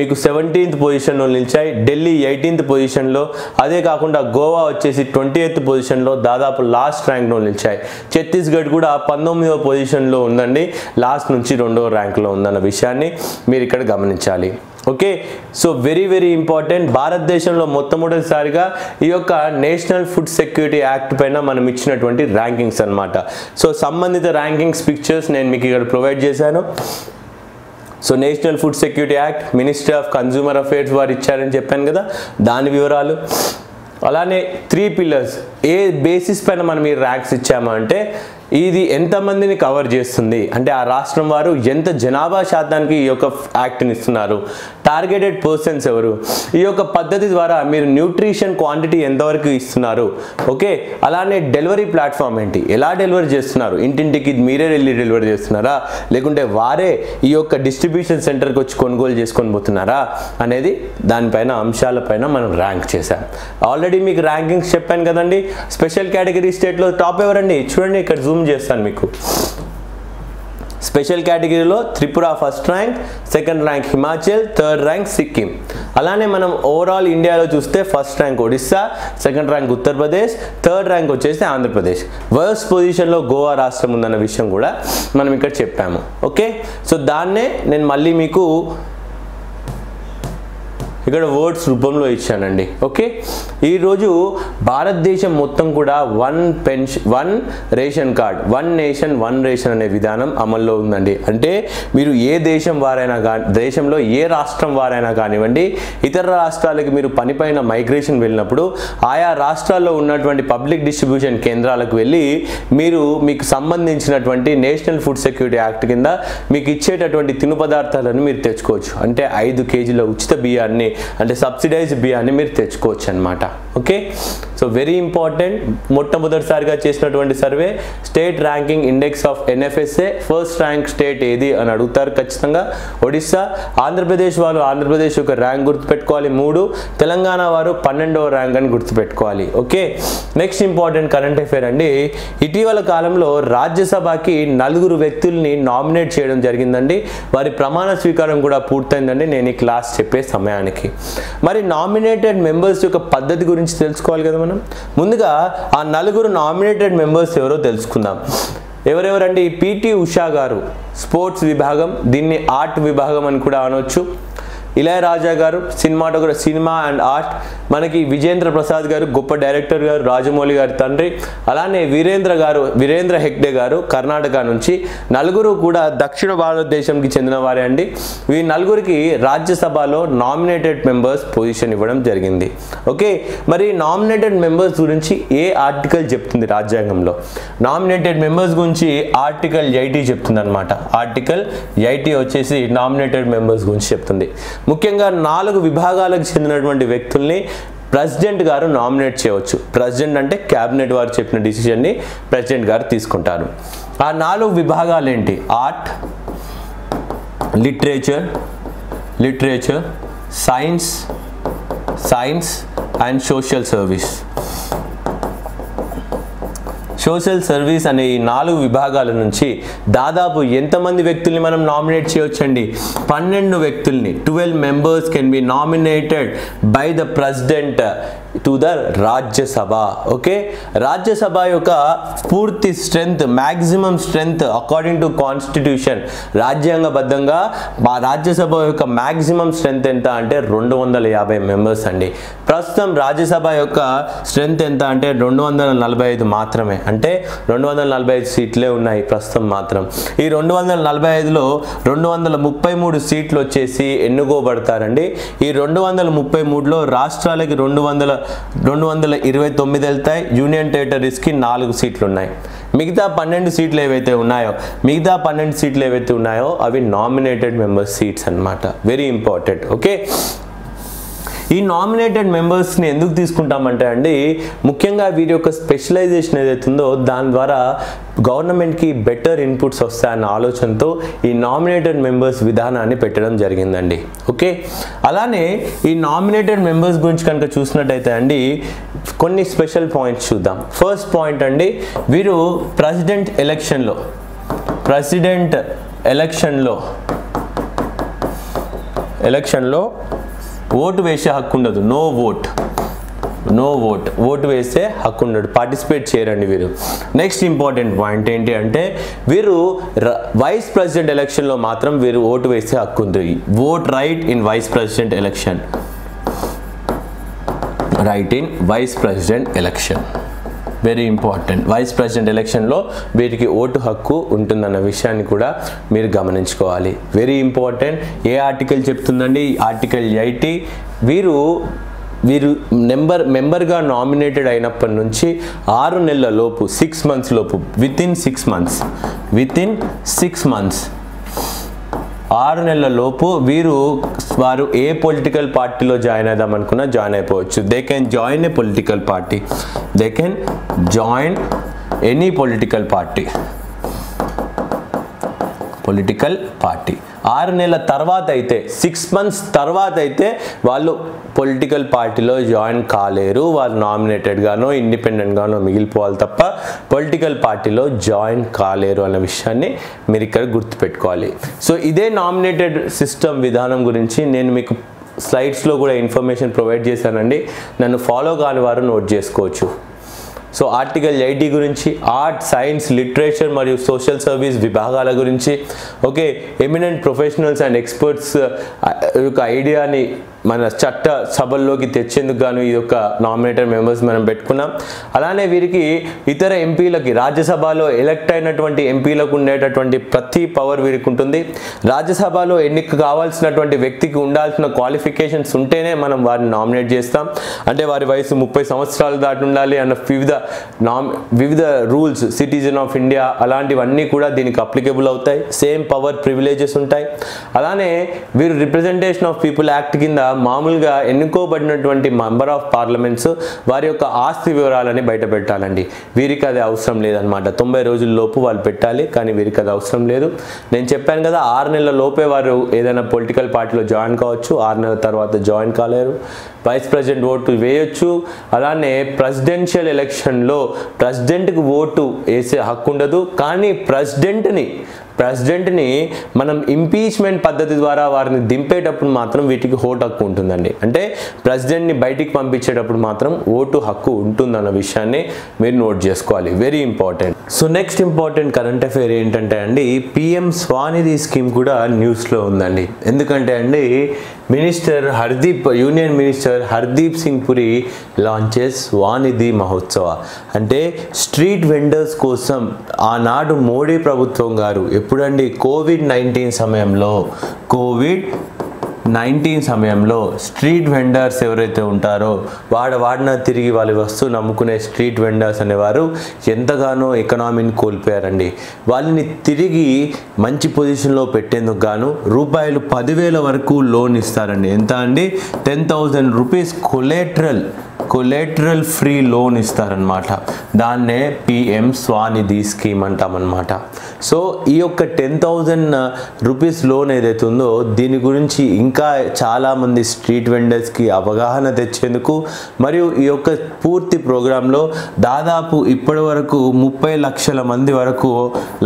మీకు 17వ పొజిషన్లో నిలిచాయి, ఢిల్లీ 18వ పొజిషన్లో, అదే కాకుండా గోవా వచ్చేసి 20వ పొజిషన్లో దాదాపు లాస్ట్ ర్యాంక్లో నిలిచాయి. ఛత్తీస్గఢ్ కూడా 19వ పొజిషన్లో ఉందండి, లాస్ట్ నుంచి 2వ ర్యాంక్లో ఉందన్న విషయాన్ని మీరు ఇక్కడ గమనించాలి. Okay, so very very important. భారతదేశంలో మొట్టమొదటిసారిగా ఈ యొక్క నేషనల్ ఫుడ్ సెక్యూరిటీ యాక్ట్ పైన మనం ఇచ్చినటువంటి ర్యాంకింగ్స్ అన్నమాట. సో సంబంధిత ర్యాంకింగ్స్ పిక్చర్స్ నేను మీకు ఇక్కడ ప్రొవైడ్ చేశాను. So national food security act ministry of consumer affairs వారు ఇచ్చారని చెప్పాను కదా, దాని వివరాలు. అలానే 3 పిల్లర్స్ ఏ బేసిస్ పైన మనం ఈ ర్యాంక్స్ ఇచ్చామా అంటే, ఇది ఎంతమందిని కవర్ చేస్తుంది అంటే ఆ రాష్ట్రం వారు ఎంత జనాభా శాతానికి ఈ యొక్క యాక్ట్ని ఇస్తున్నారు, టార్గెటెడ్ పర్సన్స్ ఎవరు, ఈ యొక్క పద్ధతి ద్వారా మీరు న్యూట్రిషన్ క్వాంటిటీ ఎంతవరకు ఇస్తున్నారు. ఓకే, అలానే డెలివరీ ప్లాట్ఫామ్ ఏంటి, ఎలా డెలివరీ చేస్తున్నారు, ఇంటింటికి మీరే వెళ్ళి డెలివరీ చేస్తున్నారా లేకుంటే వారే ఈ యొక్క డిస్ట్రిబ్యూషన్ సెంటర్కి వచ్చి కొనుగోలు చేసుకొని పోతున్నారా అనేది దానిపైన అంశాలపైన మనం ర్యాంక్ చేశాం. ఆల్రెడీ మీకు ర్యాంకింగ్స్ చెప్పాను కదండి. స్పెషల్ కేటగిరీ స్టేట్లో టాప్ ఎవరండి చూడండి, ఇక్కడ చేస్తాను మీకు. స్పెషల్ కేటగిరీలో Tripura first rank, second rank Himachal, third rank Sikkim. అలానే మనం ఓవరాల్ ఇండియాలో చూస్తే first rank Odisha, second rank Uttar Pradesh, third rank వచ్చేసి ఆంధ్రప్రదేశ్, వర్స్ట్ పొజిషన్లో గోవా రాష్ట్రం ఉందన్న విషయం కూడా మనం ఇక్కడ చెప్పాము. ఓకే, సో దాన్నే నేను మళ్ళీ మీకు ఇక్కడ వర్డ్స్ రూపంలో ఇచ్చానండి. ఓకే, ఈరోజు భారతదేశం మొత్తం కూడా one ration card, one nation one ration అనే విధానం అమల్లో ఉందండి. అంటే మీరు ఏ దేశం వారైనా కానీ, దేశంలో ఏ రాష్ట్రం వారైనా కానివ్వండి, ఇతర రాష్ట్రాలకు మీరు పనిపైన మైగ్రేషన్ వెళ్ళినప్పుడు ఆయా రాష్ట్రాల్లో ఉన్నటువంటి పబ్లిక్ డిస్ట్రిబ్యూషన్ కేంద్రాలకు వెళ్ళి మీరు మీకు సంబంధించినటువంటి నేషనల్ ఫుడ్ సెక్యూరిటీ యాక్ట్ కింద మీకు ఇచ్చేటటువంటి తిను పదార్థాలను మీరు తెచ్చుకోవచ్చు. అంటే 5 కేజీల ఉచిత బియ్యాన్ని, అంటే సబ్సిడైజ్ బియ్యాన్ని మీరు తెచ్చుకోవచ్చు అన్నమాట. ఓకే సో వెరీ ఇంపార్టెంట్ మొట్టమొదటిసారిగా చేసినటువంటి survey state ranking index of NFSA first rank state ఏది అని అడుగుతారు ఖచ్చితంగా ఒడిశా ఆంధ్రప్రదేశ్ వాళ్ళు ఆంధ్రప్రదేశ్ యొక్క ర్యాంక్ గుర్తుపెట్టుకోవాలి 3 తెలంగాణ వారు 12వ ర్యాంక్ అని గుర్తుపెట్టుకోవాలి okay next important current affair అండి ఇటీవల కాలంలో రాజ్యసభకి నలుగురు వ్యక్తుల్ని నామినేట్ చేయడం జరిగిందండి వారి ప్రమాణ స్వీకారం కూడా పూర్తయిందండి నేను ఈ క్లాస్ చెప్పే సమయానికి మరి నామినేటెడ్ మెంబర్స్ యొక్క పద్ధతి గురించి తెలుసుకోవాలి కదా మనం ముందుగా ఆ నలుగురు నామినేటెడ్ మెంబర్స్ ఎవరో తెలుసుకుందాం ఎవరెవరండి పిటి ఉషా గారు స్పోర్ట్స్ విభాగం దీన్ని ఆర్ట్ విభాగం అని కూడా అనొచ్చు ఇలయ రాజా గారు సినిమాటోగ్రఫీ సినిమా అండ్ ఆర్ట్ మనకి విజేంద్ర ప్రసాద్ గారు గొప్ప డైరెక్టర్ గారు రాజమౌళి గారి తండ్రి అలానే వీరేంద్ర హెగ్డే గారు కర్ణాటక నుంచి నలుగురు కూడా దక్షిణ భారతదేశంకి చెందిన వారే అండి ఈ నలుగురికి రాజ్యసభలో నామినేటెడ్ మెంబర్స్ పొజిషన్ ఇవ్వడం జరిగింది ఓకే మరి నామినేటెడ్ మెంబర్స్ గురించి ఏ ఆర్టికల్ చెప్తుంది రాజ్యాంగంలో నామినేటెడ్ మెంబర్స్ గురించి ఆర్టికల్ 80 చెప్తుంది అనమాట ఆర్టికల్ 80 వచ్చేసి నామినేటెడ్ మెంబర్స్ గురించి చెప్తుంది ముఖ్యంగా 4 విభాగాలకు చెందినటువంటి వ్యక్తుల్ని ప్రెసిడెంట్ గారు నామినేట్ చేయవచ్చు ప్రెసిడెంట్ అంటే క్యాబినెట్ వారు చెప్పిన డిసిషన్ ని ప్రెసిడెంట్ గారు తీసుకుంటారు ఆ 4 విభాగాలు ఏంటి art literature science and social service అనే ఈ 4 విభాగాల నుంచి దాదాపు ఎంతమంది వ్యక్తుల్ని మనం నామినేట్ చేయొచ్చండి 12 వ్యక్తుల్ని 12 members can be nominated by the president to the Rajya Sabha okay Rajya Sabha యొక్క పూర్తి strength maximum strength according to constitution రాజ్యాంగబద్ధంగా మా రాజ్యసభ యొక్క మ్యాక్సిమం స్ట్రెంత్ ఎంత అంటే 250 మెంబర్స్ అండి ప్రస్తుతం రాజ్యసభ యొక్క స్ట్రెంత్ ఎంత అంటే 245 మాత్రమే అంటే 245 సీట్లే ఉన్నాయి ప్రస్తుతం మాత్రం ఈ 245లో 233 సీట్లు వచ్చేసి ఎన్నుకోబడతారండి ఈ 233లో రాష్ట్రాలకి 229 వెళ్తాయి యూనియన్ టెరిటరీస్కి 4 సీట్లు ఉన్నాయి మిగతా 12 సీట్లు ఏవైతే ఉన్నాయో అవి నామినేటెడ్ మెంబర్స్ సీట్స్ అన్నమాట వెరీ ఇంపార్టెంట్ ఓకే ఈ నామినేటెడ్ మెంబర్స్ని ఎందుకు తీసుకుంటామంటే అండి ముఖ్యంగా వీరి యొక్క స్పెషలైజేషన్ ఏదైతుందో దాని ద్వారా గవర్నమెంట్కి బెటర్ ఇన్పుట్స్ వస్తాయన్న ఆలోచనతో ఈ నామినేటెడ్ మెంబర్స్ విధానాన్ని పెట్టడం జరిగిందండి ఓకే అలానే ఈ నామినేటెడ్ మెంబర్స్ గురించి కనుక చూసినట్టయితే అండి కొన్ని స్పెషల్ పాయింట్స్ చూద్దాం ఫస్ట్ పాయింట్ అండి వీరు ప్రెసిడెంట్ ఎలక్షన్లో ఓటు వేసే హక్కు ఉండదు ఓటు వేసే హక్కు ఉండదు పార్టిసిపేట్ చేయరండి వీరు నెక్స్ట్ ఇంపార్టెంట్ పాయింట్ ఏంటి అంటే వీరు వైస్ ప్రెసిడెంట్ ఎలక్షన్లో మాత్రం వీరు ఓటు వేసే హక్కు ఉంది vote right in vice president election very important vice president ఎలక్షన్లో వీరికి ఓటు హక్కు ఉంటుందన్న విషయాన్ని కూడా మీరు గమనించుకోవాలి వెరీ ఇంపార్టెంట్ ఏ ఆర్టికల్ చెప్తుందండి ఆర్టికల్ 80 వీరు మెంబర్గా నామినేటెడ్ అయినప్పటి నుంచి 6 నెలల లోపు 6 months లోపు వితిన్ సిక్స్ మంత్స్ 6 నెలల లోపు వారు ఏ పొలిటికల్ పార్టీలో జాయిన్ అవుదాం అనుకున్నా జాయిన్ అయిపోవచ్చు they can join any political party 6 నెలల తర్వాత అయితే 6 months తర్వాత అయితే వాళ్ళు పొలిటికల్ పార్టీలో జాయిన్ కాలేరు వాళ్ళు నామినేటెడ్గానో ఇండిపెండెంట్గానో మిగిలిపోవాలి తప్ప పొలిటికల్ పార్టీలో జాయిన్ కాలేరు అనే విషయాన్ని మీరు ఇక్కడ గుర్తుపెట్టుకోవాలి సో ఇదే నామినేటెడ్ సిస్టమ్ విధానం గురించి నేను మీకు స్లైడ్స్లో కూడా ఇన్ఫర్మేషన్ ప్రొవైడ్ చేశానండి నన్ను ఫాలో కాని వారు నోట్ చేసుకోవచ్చు సో ఆర్టికల్ 80 గురించి ఆర్ట్ సైన్స్ లిటరేచర్ మరియు సోషల్ సర్వీస్ విభాగాల గురించి okay eminent professionals and experts యొక్క ఐడియాని మన చట్ట సభల్లోకి తెచ్చేందుకు గాను ఈ యొక్క నామినేటెడ్ మెంబర్స్ మనం పెట్టుకున్నాం అలానే వీరికి ఇతర ఎంపీలకి రాజ్యసభలో ఎలక్ట్ అయినటువంటి ఎంపీలకు ఉండేటటువంటి ప్రతి పవర్ వీరికి ఉంటుంది రాజ్యసభలో ఎన్నిక కావాల్సినటువంటి వ్యక్తికి ఉండాల్సిన క్వాలిఫికేషన్స్ ఉంటేనే మనం వారిని నామినేట్ చేస్తాం అంటే వారి వయసు 30 సంవత్సరాలు దాటి ఉండాలి అన్న వివిధ రూల్స్ సిటిజన్ ఆఫ్ ఇండియా అలాంటివన్నీ కూడా దీనికి అప్లికేబుల్ అవుతాయి సేమ్ పవర్ ప్రివిలేజెస్ ఉంటాయి అలానే వీరు రిప్రజెంటేషన్ ఆఫ్ పీపుల్ యాక్ట్ కింద మామూలుగా ఎన్నుకోబడినటువంటి మెంబర్ ఆఫ్ పార్లమెంట్స్ వారి యొక్క ఆస్తి వివరాలను బయట పెట్టాలండి. వీరికి అది అవసరం లేదన్నమాట. 90 రోజుల లోపు వాళ్ళు పెట్టాలి, కానీ వీరికి అది అవసరం లేదు. నేను చెప్పాను కదా 6 నెలల లోపే వారు ఏదైనా పొలిటికల్ పార్టీలో జాయిన్ కావచ్చు, 6 నెలల తర్వాత జాయిన్ కాలేరు. వైస్ ప్రెసిడెంట్ ఓటు వేయొచ్చు, అలానే ప్రెసిడెన్షియల్ ఎలక్షన్లో ప్రెసిడెంట్కి ఓటు వేసే హక్కు ఉండదు. కానీ ప్రెసిడెంట్ని మనం ఇంపీచ్మెంట్ పద్ధతి ద్వారా వారిని దింపేటప్పుడు మాత్రం వీటికి ఓటు హక్కు ఉంటుందండి. అంటే ప్రెసిడెంట్ని బయటికి పంపించేటప్పుడు మాత్రం ఓటు హక్కు ఉంటుందన్న విషయాన్ని మీరు నోట్ చేసుకోవాలి. Very important. So next important current affair ఏంటంటే అండి, పిఎం స్వానిధి స్కీమ్ కూడా న్యూస్లో ఉందండి. ఎందుకంటే అండి minister union minister Hardeep Singh Puri launches Svanidhi Mahotsav. అంటే స్ట్రీట్ వెండర్స్ కోసం ఆనాడు మోడీ ప్రభుత్వం గారు ఎప్పుడండి కోవిడ్-19 సమయంలో స్ట్రీట్ వెండర్స్ ఎవరైతే ఉంటారో వాడిన తిరిగి వాళ్ళ వస్తువు నమ్ముకునే స్ట్రీట్ వెండర్స్ అనేవారు ఎంతగానో ఎకనామీని కోల్పోయారండి. వాళ్ళని తిరిగి మంచి పొజిషన్లో పెట్టేందుకు గాను ₹10,000 వరకు లోన్ ఇస్తారండి. ఎంత అండి, 10,000 రూపీస్ కొలేటరల్ ఫ్రీ లోన్ ఇస్తారనమాట. దాన్నే పిఎం స్వానిధి స్కీమ్ అంటామన్నమాట. సో ఈ యొక్క 10,000 రూపీస్ లోన్ ఏదైతే ఉందో దీని గురించి ఇంకా చాలామంది స్ట్రీట్ వెండర్స్కి అవగాహన తెచ్చేందుకు మరియు ఈ యొక్క పూర్తి ప్రోగ్రాంలో దాదాపు ఇప్పటి వరకు 30 లక్షల మంది వరకు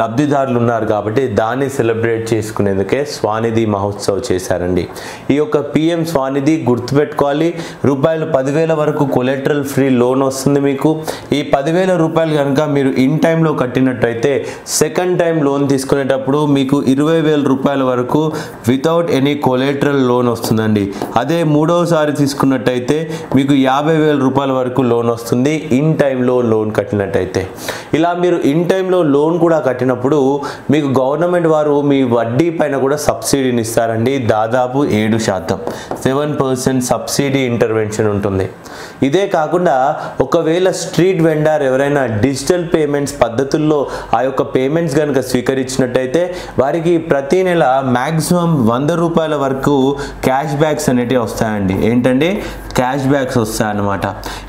లబ్ధిదారులు ఉన్నారు. కాబట్టి దాన్ని సెలబ్రేట్ చేసుకునేందుకే స్వానిధి మహోత్సవ్ చేశారండి. ఈ యొక్క పిఎం స్వానిధి గుర్తుపెట్టుకోవాలి, ₹10,000 వరకు కొలెటరల్ ఫ్రీ లోన్ వస్తుంది మీకు. ఈ ₹10,000 కనుక మీరు ఇన్ టైంలో కట్టినట్టయితే సెకండ్ టైం లోన్ తీసుకునేటప్పుడు మీకు ₹20,000 వరకు వితౌట్ ఎనీ కొలెటరల్ లోన్ వస్తుందండి. అదే మూడవసారి తీసుకున్నట్టయితే మీకు ₹50,000 వరకు లోన్ వస్తుంది ఇన్ టైంలో లోన్ కట్టినట్టయితే. ఇలా మీరు ఇన్ టైంలో లోన్ కూడా కట్టినప్పుడు మీకు గవర్నమెంట్ వారు మీ వడ్డీ పైన కూడా సబ్సిడీని ఇస్తారండి. దాదాపు 7%, 7% సబ్సిడీ ఇంటర్వెన్షన్ ఉంటుంది. ఇదే కాకుండా ఒకవేళ స్ట్రీట్ వెండర్ ఎవరైనా డిజిటల్ పేమెంట్స్ పద్ధతుల్లో ఆ యొక్క పేమెంట్స్ కనుక స్వీకరించినట్టయితే వారికి ప్రతి నెల మ్యాక్సిమం ₹100 వరకు క్యాష్ బ్యాక్స్ అనేటివి వస్తాయండి. ఏంటండి, క్యాష్ బ్యాక్స్ వస్తాయన్నమాట.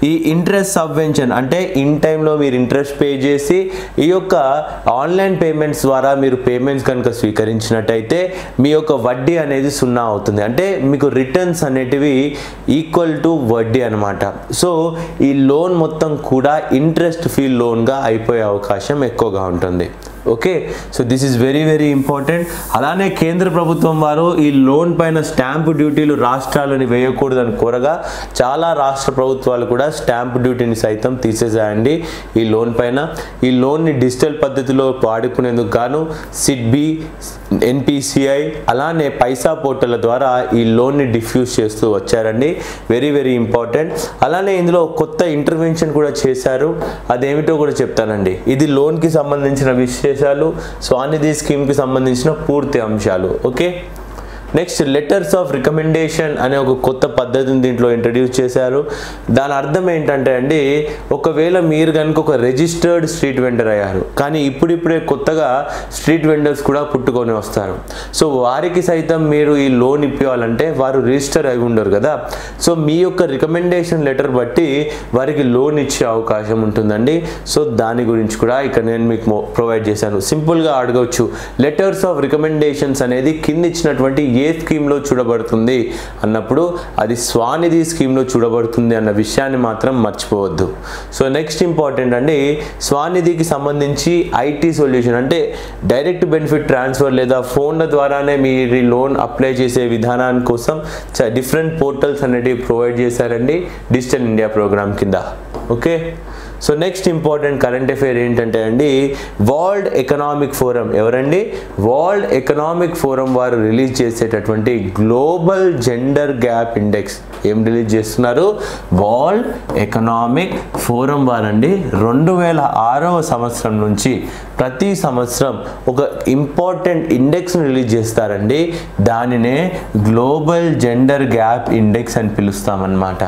ఈ ఇంట్రెస్ట్ సబ్వెన్షన్ అంటే ఇన్ టైంలో మీరు ఇంట్రెస్ట్ పే చేసి ఈ యొక్క ఆన్లైన్ పేమెంట్స్ ద్వారా మీరు పేమెంట్స్ కనుక స్వీకరించినట్టయితే మీ యొక్క వడ్డీ అనేది 0 అవుతుంది. అంటే మీకు రిటర్న్స్ అనేటివి ఈక్వల్ టు వడ్డీ అన్నమాట. సో ఈ లోన్ మొత్తం కూడా ఇంట్రెస్ట్ ఫ్రీ లోన్గా అయిపోయే అవకాశం ఎక్కువగా ఉంటుంది. Okay, so this is very important. అలానే కేంద్ర ప్రభుత్వం వారు ఈ లోన్ పైన స్టాంపు డ్యూటీలు రాష్ట్రాలని వేయకూడదని కోరగా చాలా రాష్ట్ర ప్రభుత్వాలు కూడా స్టాంపు డ్యూటీని సైతం తీసేసాయండి ఈ లోన్ పైన. ఈ లోన్ని డిజిటల్ పద్ధతిలో వాడుకునేందుకు గాను సిడ్బి, ఎన్పిసిఐ అలానే పైసా పోర్టల్ ద్వారా ఈ లోన్ని డిఫ్యూజ్ చేస్తూ వచ్చారండి. Very important. అలానే ఇందులో కొత్త ఇంటర్వెన్షన్ కూడా చేశారు, అదేమిటో కూడా చెప్తానండి. ఇది లోన్కి సంబంధించిన విశేషాలు, స్వానిధి స్కీమ్కి సంబంధించిన పూర్తి అంశాలు. Okay, next letters of recommendation అనే ఒక కొత్త పద్ధతిని దీంట్లో ఇంట్రడ్యూస్ చేశారు. దాని అర్థం ఏంటంటే అండి, ఒకవేళ మీరు కనుక ఒక రిజిస్టర్డ్ స్ట్రీట్ వెండర్ అయ్యారు కానీ ఇప్పుడిప్పుడే కొత్తగా స్ట్రీట్ వెండర్స్ కూడా పుట్టుకొని వస్తారు, సో వారికి సైతం మీరు ఈ లోన్ ఇప్పించాలంటే వారు రిజిస్టర్ అయి ఉండరు కదా. సో మీ యొక్క రికమెండేషన్ లెటర్ బట్టి వారికి లోన్ ఇచ్చే అవకాశం ఉంటుందండి. సో దాని గురించి కూడా ఇక్కడ నేను మీకు ప్రొవైడ్ చేశాను. సింపుల్గా అడగవచ్చు, లెటర్స్ ఆఫ్ రికమెండేషన్స్ అనేది కింద ఇచ్చినటువంటి ఏ స్కీమ్లో చూడబడుతుంది అన్నప్పుడు అది స్వానిధి స్కీమ్లో చూడబడుతుంది అన్న విషయాన్ని మాత్రం మర్చిపోవద్దు. సో నెక్స్ట్ ఇంపార్టెంట్ అండి, స్వానిధికి సంబంధించి ఐటీ సొల్యూషన్ అంటే డైరెక్ట్ బెనిఫిట్ ట్రాన్స్ఫర్ లేదా ఫోన్ల ద్వారానే మీరు లోన్ అప్లై చేసే విధానాన్ని కోసం డిఫరెంట్ పోర్టల్స్ అనేటివి ప్రొవైడ్ చేశారండి డిజిటల్ ఇండియా ప్రోగ్రామ్ కింద. Okay, so next important current affair ఏంటంటే అండి, వరల్డ్ ఎకనామిక్ ఫోరం ఎవరండి, వరల్డ్ ఎకనామిక్ ఫోరం వారు రిలీజ్ చేసేటటువంటి గ్లోబల్ జెండర్ గ్యాప్ ఇండెక్స్ ఏం రిలీజ్ చేస్తున్నారు, వరల్డ్ ఎకనామిక్ ఫోరం వారండి 2006వ సంవత్సరం నుంచి ప్రతి సంవత్సరం ఒక ఇంపార్టెంట్ ఇండెక్స్ను రిలీజ్ చేస్తారండి. దానినే గ్లోబల్ జెండర్ గ్యాప్ ఇండెక్స్ అని పిలుస్తామన్నమాట.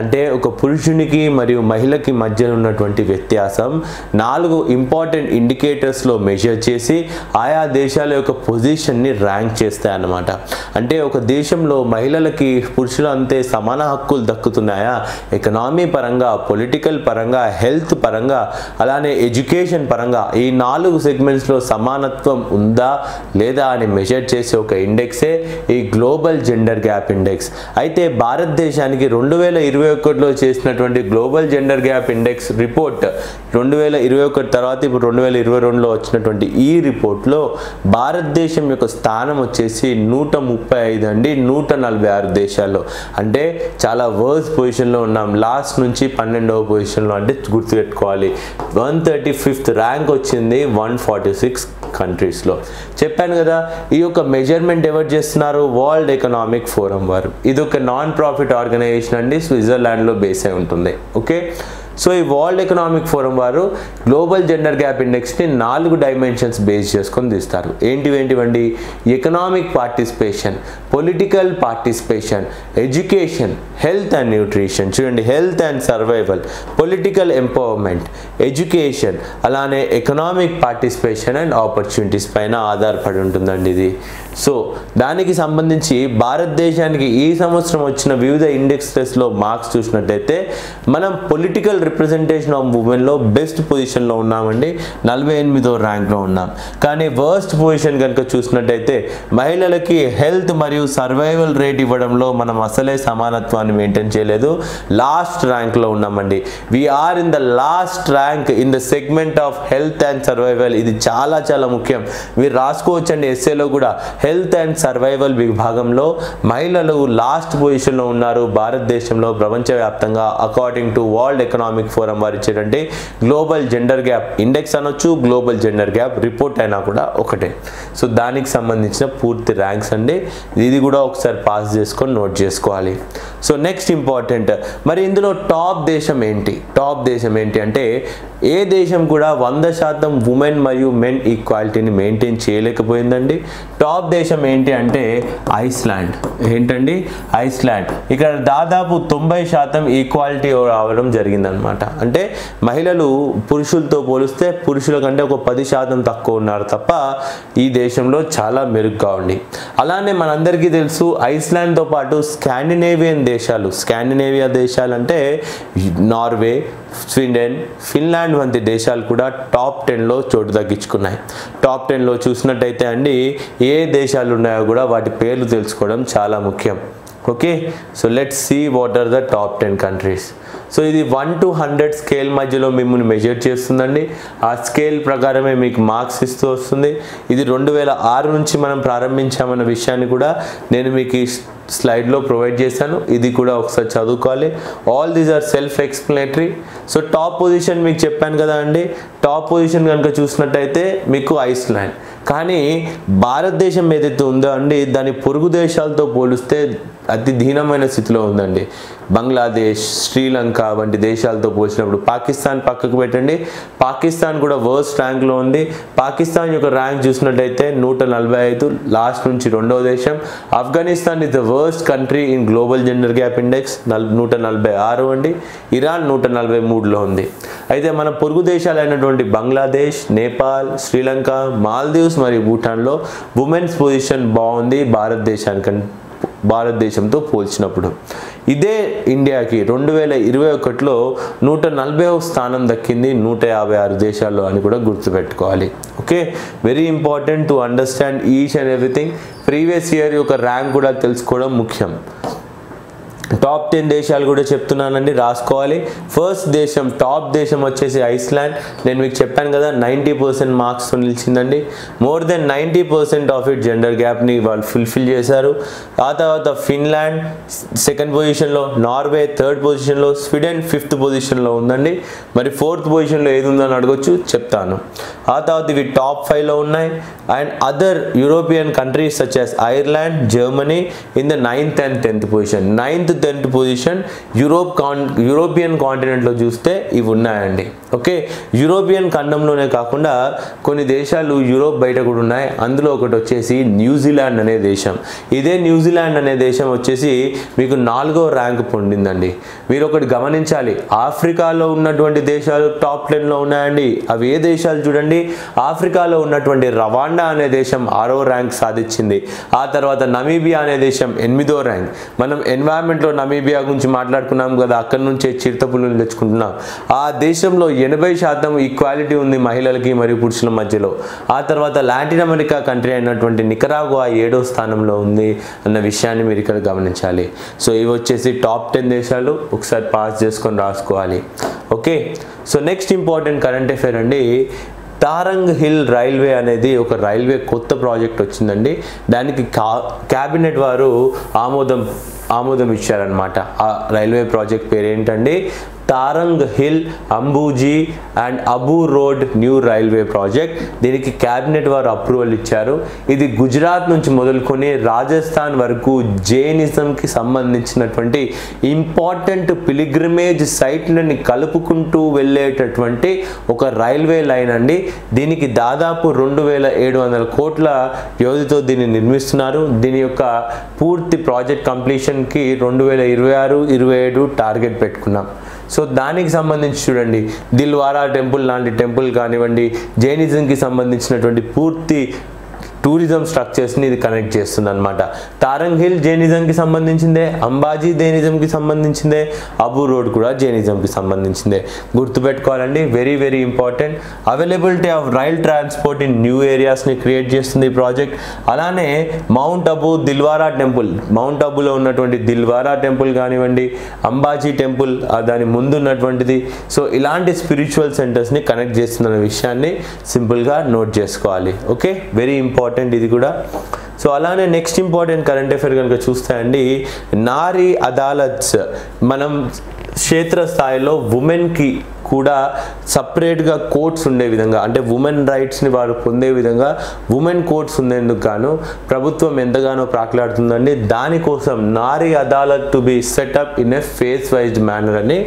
అంటే ఒక పురుషునికి మరియు మహిళ మహిళకి మధ్య ఉన్నటువంటి వ్యత్యాసం నాలుగు ఇంపార్టెంట్ ఇండికేటర్స్ లో మెజర్ చేసి ఆయా దేశాల యొక్క పొజిషన్ ని ర్యాంక్ చేస్తాయి అన్నమాట. అంటే ఒక దేశంలో మహిళలకి పురుషుల అంతే సమాన హక్కులు దక్కుతున్నాయా, ఎకనామీ పరంగా, పొలిటికల్ పరంగా, హెల్త్ పరంగా, అలానే ఎడ్యుకేషన్ పరంగా ఈ నాలుగు సెగ్మెంట్స్ లో సమానత్వం ఉందా లేదా అని మెజర్ చేసే ఒక ఇండెక్సే ఈ గ్లోబల్ జెండర్ గ్యాప్ ఇండెక్స్. అయితే భారతదేశానికి 2021లో చేసినటువంటి global gender gap index report 2021 తర్వాత ఇప్పుడు 2022లో వచ్చినటువంటి ఈ రిపోర్ట్లో భారతదేశం యొక్క స్థానం వచ్చేసి 135 అండి 146 దేశాల్లో. అంటే చాలా వర్స్ పొజిషన్లో ఉన్నాం, లాస్ట్ నుంచి 12వ పొజిషన్లో. అంటే గుర్తుపెట్టుకోవాలి 135th ర్యాంక్ వచ్చింది 146 కంట్రీస్లో. చెప్పాను కదా ఈ యొక్క మెజర్మెంట్ ఎవరు చేస్తున్నారు, వరల్డ్ ఎకనామిక్ ఫోరం వారు. ఇది ఒక నాన్ ప్రాఫిట్ ఆర్గనైజేషన్ అండి, స్విట్జర్లాండ్లో బేస్ అయి ఉంటుంది. ఓకే, సో ఈ వరల్డ్ ఎకనామిక్ ఫోరం వారు గ్లోబల్ జెండర్ గ్యాప్ ఇండెక్స్ని 4 డైమెన్షన్స్ బేస్ చేసుకొని తీస్తారు. ఏంటివేంటివండి? Economic participation, political participation, education, health and nutrition, చూడండి health and survival, political empowerment, education, అలానే ఎకనామిక్ పార్టిసిపేషన్ అండ్ ఆపర్చునిటీస్ పైన ఆధారపడి ఉంటుందండి ఇది. సో దానికి సంబంధించి భారతదేశానికి ఈ సంవత్సరం వచ్చిన వివిధ ఇండెక్సెస్లో మార్క్స్ చూసినట్టయితే మనం పొలిటికల్ రిప్రజెంటేషన్ ఆఫ్ ఉమెన్లో బెస్ట్ పొజిషన్లో ఉన్నామండి, 48వ ర్యాంక్లో ఉన్నాం. కానీ వర్స్ట్ పొజిషన్ కనుక చూసినట్టయితే మహిళలకి హెల్త్ మరియు సర్వైవల్ రేట్ ఇవ్వడంలో మనం అసలే సమానత్వాన్ని మెయింటైన్ చేయలేదు, లాస్ట్ ర్యాంక్లో ఉన్నామండి. We are in the last rank in the segment of health and survival. ఇది చాలా చాలా ముఖ్యం, మీరు రాసుకోవచ్చండి ఎస్ఏలో కూడా. హెల్త్ అండ్ సర్వైవల్ విభాగంలో మహిళలు లాస్ట్ పొజిషన్లో ఉన్నారు భారతదేశంలో ప్రపంచవ్యాప్తంగా, according to world economic forum వారు ఇచ్చేటంటే గ్లోబల్ జెండర్ గ్యాప్ ఇండెక్స్ అనొచ్చు, గ్లోబల్ జెండర్ గ్యాప్ రిపోర్ట్ అయినా కూడా ఒకటే. సో దానికి సంబంధించిన పూర్తి ర్యాంక్స్ అండి, ఇది కూడా ఒకసారి పాస్ చేసుకొని నోట్ చేసుకోవాలి. సో నెక్స్ట్ ఇంపార్టెంట్, మరి ఇందులో టాప్ దేశం ఏంటి? టాప్ దేశం ఏంటి అంటే ఏ దేశం కూడా 100% ఉమెన్ మరియు మెన్ ఈక్వాలిటీని మెయింటైన్ చేయలేకపోయిందండి. టాప్ దేశం ఏంటి అంటే ఐస్లాండ్. ఏంటండి ఐస్లాండ్? ఇక్కడ దాదాపు 90% ఈక్వాలిటీ రావడం జరిగిందనమాట. అంటే మహిళలు పురుషులతో పోలిస్తే పురుషుల కంటే ఒక 10% తక్కువ ఉన్నారు తప్ప ఈ దేశంలో చాలా మెరుగ్గా ఉంది. అలానే మనందరికీ తెలుసు ఐస్లాండ్తో పాటు స్కాండినేవియన్ దేశాలు, స్కాండినేవియా దేశాలు అంటే నార్వే, స్వీడన్, ఫిన్లాండ్ వంటి దేశాలు కూడా టాప్ 10లో చోటు దక్కించుకున్నాయి. టాప్ 10లో చూసినట్టయితే అండి ఏ దేశాలు ఉన్నాయో కూడా వాటి పేర్లు తెలుసుకోవడం చాలా ముఖ్యం. Okay, so let's see what are the top 10 countries. So ఇది 1 to 100 స్కేల్ మధ్యలో మిమ్మల్ని మెజర్ చేస్తుందండి, ఆ స్కేల్ ప్రకారమే మీకు మార్క్స్ ఇస్తూ వస్తుంది. ఇది 2006 నుంచి మనం ప్రారంభించామన్న విషయాన్ని కూడా నేను మీకు ఈ స్లైడ్లో ప్రొవైడ్ చేశాను, ఇది కూడా ఒకసారి చదువుకోవాలి. All these are self explanatory. So top position మీకు చెప్పాను కదా అండి, టాప్ పొజిషన్ కనుక చూసినట్టయితే మీకు ఐస్లాండ్. కానీ భారతదేశం ఏదైతే ఉందో అండి దాని పొరుగు దేశాలతో పోలిస్తే అతి దీనమైన స్థితిలో ఉందండి. బంగ్లాదేశ్, శ్రీలంక వంటి దేశాలతో పోల్చినప్పుడు, పాకిస్తాన్ పక్కకు పెట్టండి, పాకిస్తాన్ కూడా వర్స్ట్ ర్యాంక్లో ఉంది. పాకిస్తాన్ యొక్క ర్యాంక్ చూసినట్టయితే 145, లాస్ట్ నుంచి 2వ దేశం. Afghanistan is the worst country in global gender gap index, 146 అండి. ఇరాన్ 143లో ఉంది. అయితే మన పొరుగు దేశాలైనటువంటి బంగ్లాదేశ్, నేపాల్, శ్రీలంక, మాల్దీవ్స్ మరియు భూటాన్లో ఉమెన్స్ పొజిషన్ బాగుంది భారతదేశంతో పోల్చినప్పుడు. ఇదే ఇండియాకి 2021లో 140వ స్థానం దక్కింది 156 దేశాల్లో అని కూడా గుర్తుపెట్టుకోవాలి. Okay, very important to understand each and everything. Previous year యొక్క ర్యాంక్ కూడా తెలుసుకోవడం ముఖ్యం. టాప్ 10 దేశాలు కూడా చెప్తున్నానండి, రాసుకోవాలి. ఫస్ట్ దేశం, టాప్ దేశం వచ్చేసి ఐస్లాండ్. నేను మీకు చెప్పాను కదా 90% మార్క్స్తో నిలిచిందండి. More than 90% of it gender గ్యాప్ని వాళ్ళు ఫుల్ఫిల్ చేశారు. ఆ తర్వాత ఫిన్లాండ్ 2nd పొజిషన్లో, నార్వే 3rd పొజిషన్లో, స్వీడన్ 5th పొజిషన్లో ఉందండి. మరి 4th పొజిషన్లో ఏది ఉందని అడగొచ్చు, చెప్తాను. ఆ తర్వాత ఇవి టాప్ 5లో ఉన్నాయి. And other European countries such as Ireland, Germany in the 9th and 10th position. 9th 10th position European కాంటినెంట్లో చూస్తే ఇవి ఉన్నాయండి. ఓకే, యూరోపియన్ ఖండంలోనే కాకుండా కొన్ని దేశాలు యూరోప్ బయట కూడా ఉన్నాయి. అందులో ఒకటి వచ్చేసి న్యూజిలాండ్ అనే దేశం. ఇదే న్యూజిలాండ్ అనే దేశం వచ్చేసి మీకు 4వ ర్యాంక్ పొందిందండి. మీరు ఒకటి గమనించాలి, ఆఫ్రికాలో ఉన్నటువంటి దేశాలు టాప్ 10లో ఉన్నాయండి. అవి ఏ దేశాలు చూడండి, ఆఫ్రికాలో ఉన్నటువంటి రవాండా అనే దేశం 6వ ర్యాంక్ సాధించింది. ఆ తర్వాత నమీబియా అనే దేశం 8వ ర్యాంక్. మనం ఎన్విరాన్మెంట్లో నమీబియా గురించి మాట్లాడుకున్నాం కదా, అక్కడి నుంచే చిరుతపులుని తెచ్చుకుంటున్నాం. ఆ దేశంలో 80% ఈక్వాలిటీ ఉంది మహిళలకి మరియు పురుషుల మధ్యలో. ఆ తర్వాత లాటిన్ అమెరికా కంట్రీ అయినటువంటి నికరాగ్వా 7వ స్థానంలో ఉంది అన్న విషయాన్ని మీరు ఇక్కడ గమనించాలి. సో ఇవి వచ్చేసి టాప్ 10 దేశాలు, ఒకసారి పాస్ చేసుకొని రాసుకోవాలి. Okay, so next important current affair అండి. తారంగ్ హిల్ రైల్వే అనేది ఒక రైల్వే కొత్త ప్రాజెక్ట్ వచ్చిందండి. దానికి క్యాబినెట్ వారు ఆమోదం ఇచ్చారనమాట. ఆ రైల్వే ప్రాజెక్ట్ పేరు ఏంటండి, Taranga hill Ambaji and Abu road new railway project. దీనికి క్యాబినెట్ వారు అప్రూవల్ ఇచ్చారు. ఇది గుజరాత్ నుంచి మొదలుకొని రాజస్థాన్ వరకు జైనిజంకి సంబంధించినటువంటి ఇంపార్టెంట్ పిలిగ్రిమేజ్ సైట్లని కలుపుకుంటూ వెళ్ళేటటువంటి ఒక రైల్వే లైన్ అండి. దీనికి దాదాపు 2700 కోట్ల వ్యవధితో దీన్ని నిర్మిస్తున్నారు. దీని యొక్క పూర్తి ప్రాజెక్ట్ కంప్లీషన్కి 2026-27 టార్గెట్ పెట్టుకున్నాం. సో దానికి సంబంధించి చూడండి, దిల్వారా టెంపుల్ లాంటి టెంపుల్ కానివ్వండి, జైనిజంకి సంబంధించినటువంటి పూర్తి టూరిజం స్ట్రక్చర్స్ని ఇది కనెక్ట్ చేస్తుంది అనమాట. తారంగ్ హిల్ జైనిజంకి సంబంధించిందే, అంబాజీ జైనిజంకి సంబంధించిందే, అబూ రోడ్ కూడా జైనిజంకి సంబంధించిందే. గుర్తుపెట్టుకోవాలండి, very very important. Availability of rail transport in new ఏరియాస్ని క్రియేట్ చేస్తుంది ఈ ప్రాజెక్ట్. అలానే mount Abu Dilwara temple, mount అబూలో ఉన్నటువంటి దిల్వారా టెంపుల్ కానివ్వండి, అంబాజీ టెంపుల్ దాని ముందు ఉన్నటువంటిది. సో ఇలాంటి స్పిరిచువల్ సెంటర్స్ని కనెక్ట్ చేస్తుందనే విషయాన్ని సింపుల్గా నోట్ చేసుకోవాలి. ఓకే, వెరీ ఇంపార్టెంట్ ఇది కూడా. సో అలానే నెక్స్ట్ ఇంపార్టెంట్ కరెంట్ అఫైర్ కనుక చూస్తే అండి, నారీ అదాలత్స్, మనం క్షేత్రస్థాయిలో ఉమెన్కి కూడా సపరేట్గా కోర్ట్స్ ఉండే విధంగా, అంటే ఉమెన్ రైట్స్ని వారు పొందే విధంగా ఉమెన్ కోర్ట్స్ ఉండేందుకు గాను ప్రభుత్వం ఎంతగానో ప్రాకులాడుతుందండి. దానికోసం Nari Adalat to be setup in a phase wise manner అని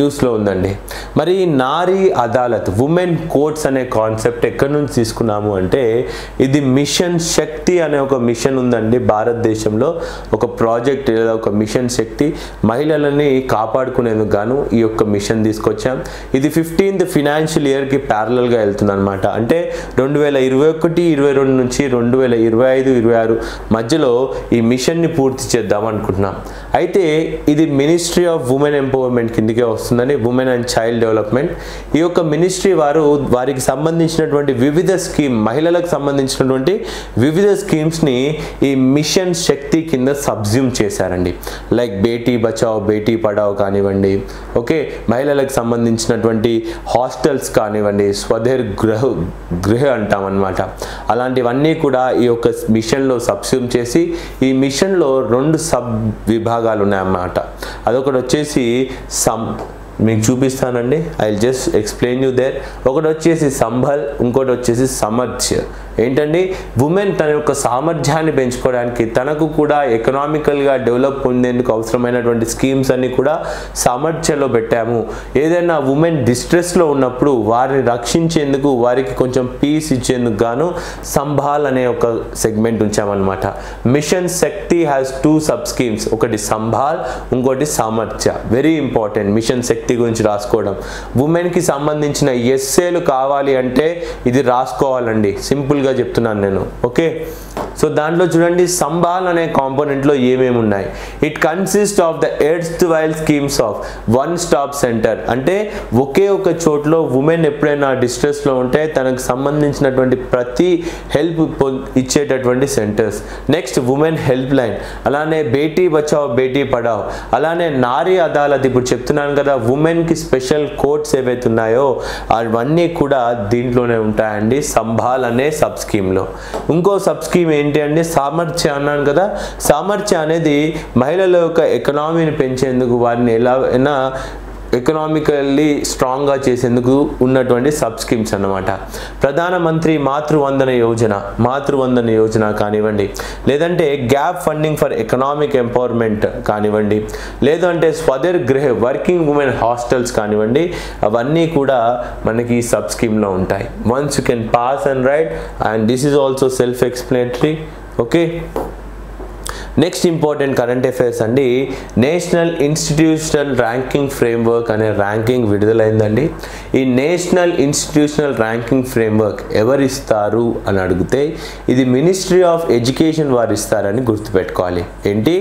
న్యూస్లో ఉందండి. మరి ఈ నారీ అదాలత్, ఉమెన్ కోర్ట్స్ అనే కాన్సెప్ట్ ఎక్కడి నుంచి తీసుకున్నాము అంటే, ఇది మిషన్ శక్తి అనే ఒక మిషన్ ఉందండి భారతదేశంలో. ఒక ప్రాజెక్ట్ లేదా ఒక మిషన్ శక్తి, మహిళలని కాపాడుకునేందుకు గాను ఈ యొక్క మిషన్ తీసుకొచ్చాం. ఇది 15th ఫైనాన్షియల్ ఇయర్కి ప్యారలల్గా వెళ్తుంది అనమాట. అంటే 2021-22 నుంచి 2025-26 మధ్యలో ఈ మిషన్ని పూర్తి చేద్దాం అనుకుంటున్నాం. అయితే ఇది మినిస్ట్రీ ఆఫ్ ఉమెన్ ఎంపవర్మెంట్ కిందకే వస్తుందని, ఉమెన్ అండ్ చైల్డ్ డెవలప్మెంట్. ఈ యొక్క మినిస్ట్రీ వారు వారికి సంబంధించినటువంటి వివిధ స్కీమ్, మహిళలకు సంబంధించినటువంటి వివిధ స్కీమ్స్ని ఈ మిషన్ శక్తి కింద సబ్జ్యూమ్ చేశారండి. లైక్ బేటీ బచావ్ బేటీ పడావ్ కానివ్వండి, ఓకే, మహిళలకు సంబంధించి హాస్టల్స్ కానివ్వండి, స్వదేర్ గృహ అంటాం అన్నమాట. అలాంటివన్నీ కూడా ఈ యొక్క మిషన్లో సబ్స్యూమ్ చేసి, ఈ మిషన్లో 2 సబ్ విభాగాలు ఉన్నాయన్నమాట. అదొకటి వచ్చేసి మీకు చూపిస్తానండి, I will just explain you there. ఒకటి వచ్చేసి సంభల్, ఇంకోటి వచ్చేసి సమర్థ్య. ఏంటండి, ఉమెన్ తన యొక్క సామర్థ్యాన్ని పెంచుకోవడానికి, తనకు కూడా ఎకనామికల్గా డెవలప్ పొందేందుకు అవసరమైనటువంటి స్కీమ్స్ అన్ని కూడా సమర్థ్యలో పెట్టాము. ఏదైనా ఉమెన్ డిస్ట్రెస్లో ఉన్నప్పుడు వారిని రక్షించేందుకు, వారికి కొంచెం పీస్ ఇచ్చేందుకు గాను సంభాల్ అనే ఒక సెగ్మెంట్ ఉంచామన్నమాట. Mission Shakti has 2 sub schemes, ఒకటి సంభాల్, ఇంకోటి Samarthya. Very important mission Shakti గురించి రాసుకోవడం. ఉమెన్కి సంబంధించిన ఎస్సేలు కావాలి అంటే ఇది రాసుకోవాలండి, సింపుల్గా చెప్తున్నాను నేను. ఓకే, సో దాంట్లో చూడండి సంభాల్ అనే కాంపోనెంట్లో ఏమేమి ఉన్నాయి. It consist of the erstwhile schemes of one stop centre, అంటే ఒకే ఒక చోట్లో ఉమెన్ ఎప్పుడైనా డిస్ట్రెస్లో ఉంటే తనకు సంబంధించినటువంటి ప్రతి హెల్ప్ ఇచ్చేటటువంటి centres. Next women help line, అలానే బేటీ బచావ్ బేటీ పడావ్, అలానే నారీ అదాలత్. ఇప్పుడు చెప్తున్నాను కదా, ఉమెన్కి స్పెషల్ కోర్ట్స్ ఏవైతే ఉన్నాయో అవన్నీ కూడా దీంట్లోనే ఉంటాయండి, సంభాల్ అనే సబ్ స్కీమ్లో. ఇంకో సబ్ స్కీమ్ ఏంటి అంటే సామర్థ్య అన్నాను కదా. సామర్థ్య అనేది మహిళల యొక్క ఎకనామీని పెంచేందుకు, వారిని ఎలా అయినా ఎకనామికల్లీ స్ట్రాంగ్ గా చేసేందుకు ఉన్నటువంటి సబ్ స్కీమ్స్ అన్నమాట. ప్రధానమంత్రి మాతృవందన యోజన, కానివ్వండి, లేదంటే gap funding for economic empowerment కానివ్వండి, లేదంటే స్వదేర్ గృహ వర్కింగ్ ఉమెన్ హాస్టల్స్ కానివ్వండి, అవన్నీ కూడా మనకి ఈ సబ్ స్కీమ్ లో ఉంటాయి. Once you can pass and write, and this is also self explanatory. Okay, next important current affairs అండి. నేషనల్ ఇన్స్టిట్యూషనల్ ర్యాంకింగ్ ఫ్రేమ్వర్క్ అనే ర్యాంకింగ్ విడుదలైందండి. ఈ నేషనల్ ఇన్స్టిట్యూషనల్ ర్యాంకింగ్ ఫ్రేమ్వర్క్ ఎవరిస్తారు అని అడిగితే ఇది మినిస్ట్రీ ఆఫ్ ఎడ్యుకేషన్ వారు ఇస్తారని గుర్తుపెట్టుకోవాలి. ఏంటి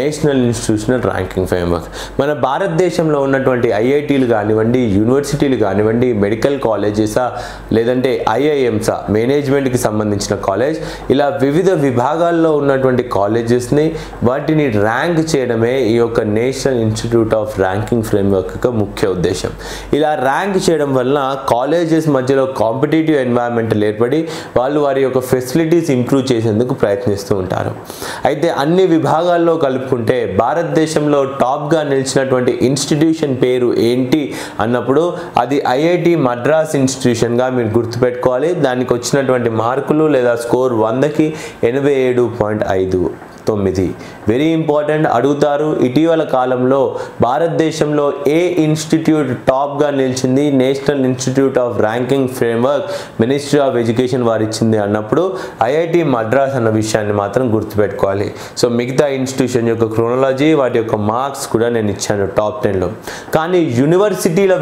నేషనల్ ఇన్స్టిట్యూషనల్ ర్యాంకింగ్ ఫ్రేమ్వర్క్? మన భారతదేశంలో ఉన్నటువంటి ఐఐటీలు కానివ్వండి, యూనివర్సిటీలు కానివ్వండి, మెడికల్ కాలేజెసా, లేదంటే ఐఐఎంసా మేనేజ్మెంట్కి సంబంధించిన కాలేజ్, ఇలా వివిధ విభాగాల్లో ఉన్నటువంటి కాలేజెస్ని వాటిని ర్యాంక్ చేయడమే ఈ యొక్క national institute of ranking framework యొక్క ముఖ్య ఉద్దేశం. ఇలా ర్యాంక్ చేయడం వలన కాలేజెస్ మధ్యలో కాంపిటేటివ్ ఎన్వైరన్మెంట్ ఏర్పడి వాళ్ళు వారి యొక్క ఫెసిలిటీస్ ఇంప్రూవ్ చేసేందుకు ప్రయత్నిస్తూ ఉంటారు. అయితే అన్ని విభాగాల్లో కలుపుకుంటే భారతదేశంలో టాప్గా నిలిచినటువంటి ఇన్స్టిట్యూషన్ పేరు ఏంటి అన్నప్పుడు అది ఐఐటి మద్రాస్ ఇన్స్టిట్యూషన్గా మీరు గుర్తుపెట్టుకోవాలి. దానికి వచ్చినటువంటి మార్కులు లేదా స్కోర్ 100కి 87.59. వెరీ ఇంపార్టెంట్, అడుగుతారు. ఇటీవల కాలంలో భారతదేశంలో ఏ ఇన్స్టిట్యూట్ టాప్గా నిలిచింది national institute of ranking framework ministry of education వారు ఇచ్చింది అన్నప్పుడు ఐఐటి మద్రాస్ అన్న విషయాన్ని మాత్రం గుర్తుపెట్టుకోవాలి. సో మిగతా ఇన్స్టిట్యూషన్ యొక్క క్రోనాలజీ, వాటి యొక్క మార్క్స్ కూడా నేను ఇచ్చాను టాప్ 10లో. కానీ యూనివర్సిటీల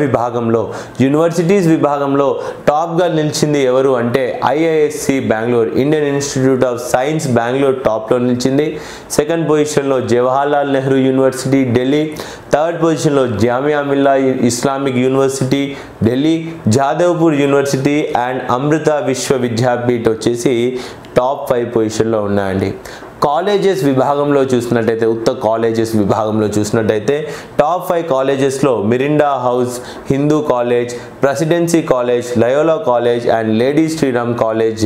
విభాగంలో, టాప్గా నిలిచింది ఎవరు అంటే IISc Bengaluru, Indian institute of science Bengaluru టాప్లో నిలిచింది. సెకండ్ పొజిషన్లో జవహర్లాల్ నెహ్రూ యూనివర్సిటీ ఢిల్లీ, థర్డ్ పొజిషన్లో Jamia Millia Islamic university Delhi, Jadavpur university and Amrita Vishwa Vidyapeetham వచ్చేసి టాప్ 5 పొజిషన్లో ఉన్నాయండి. కాలేజెస్ విభాగంలో చూసినట్టయితే, ఉత్త కాలేజెస్ విభాగంలో చూసినట్టయితే టాప్ 5 కాలేజెస్లో Miranda house, Hindu college, presidency college, Loyola college and lady Sriram college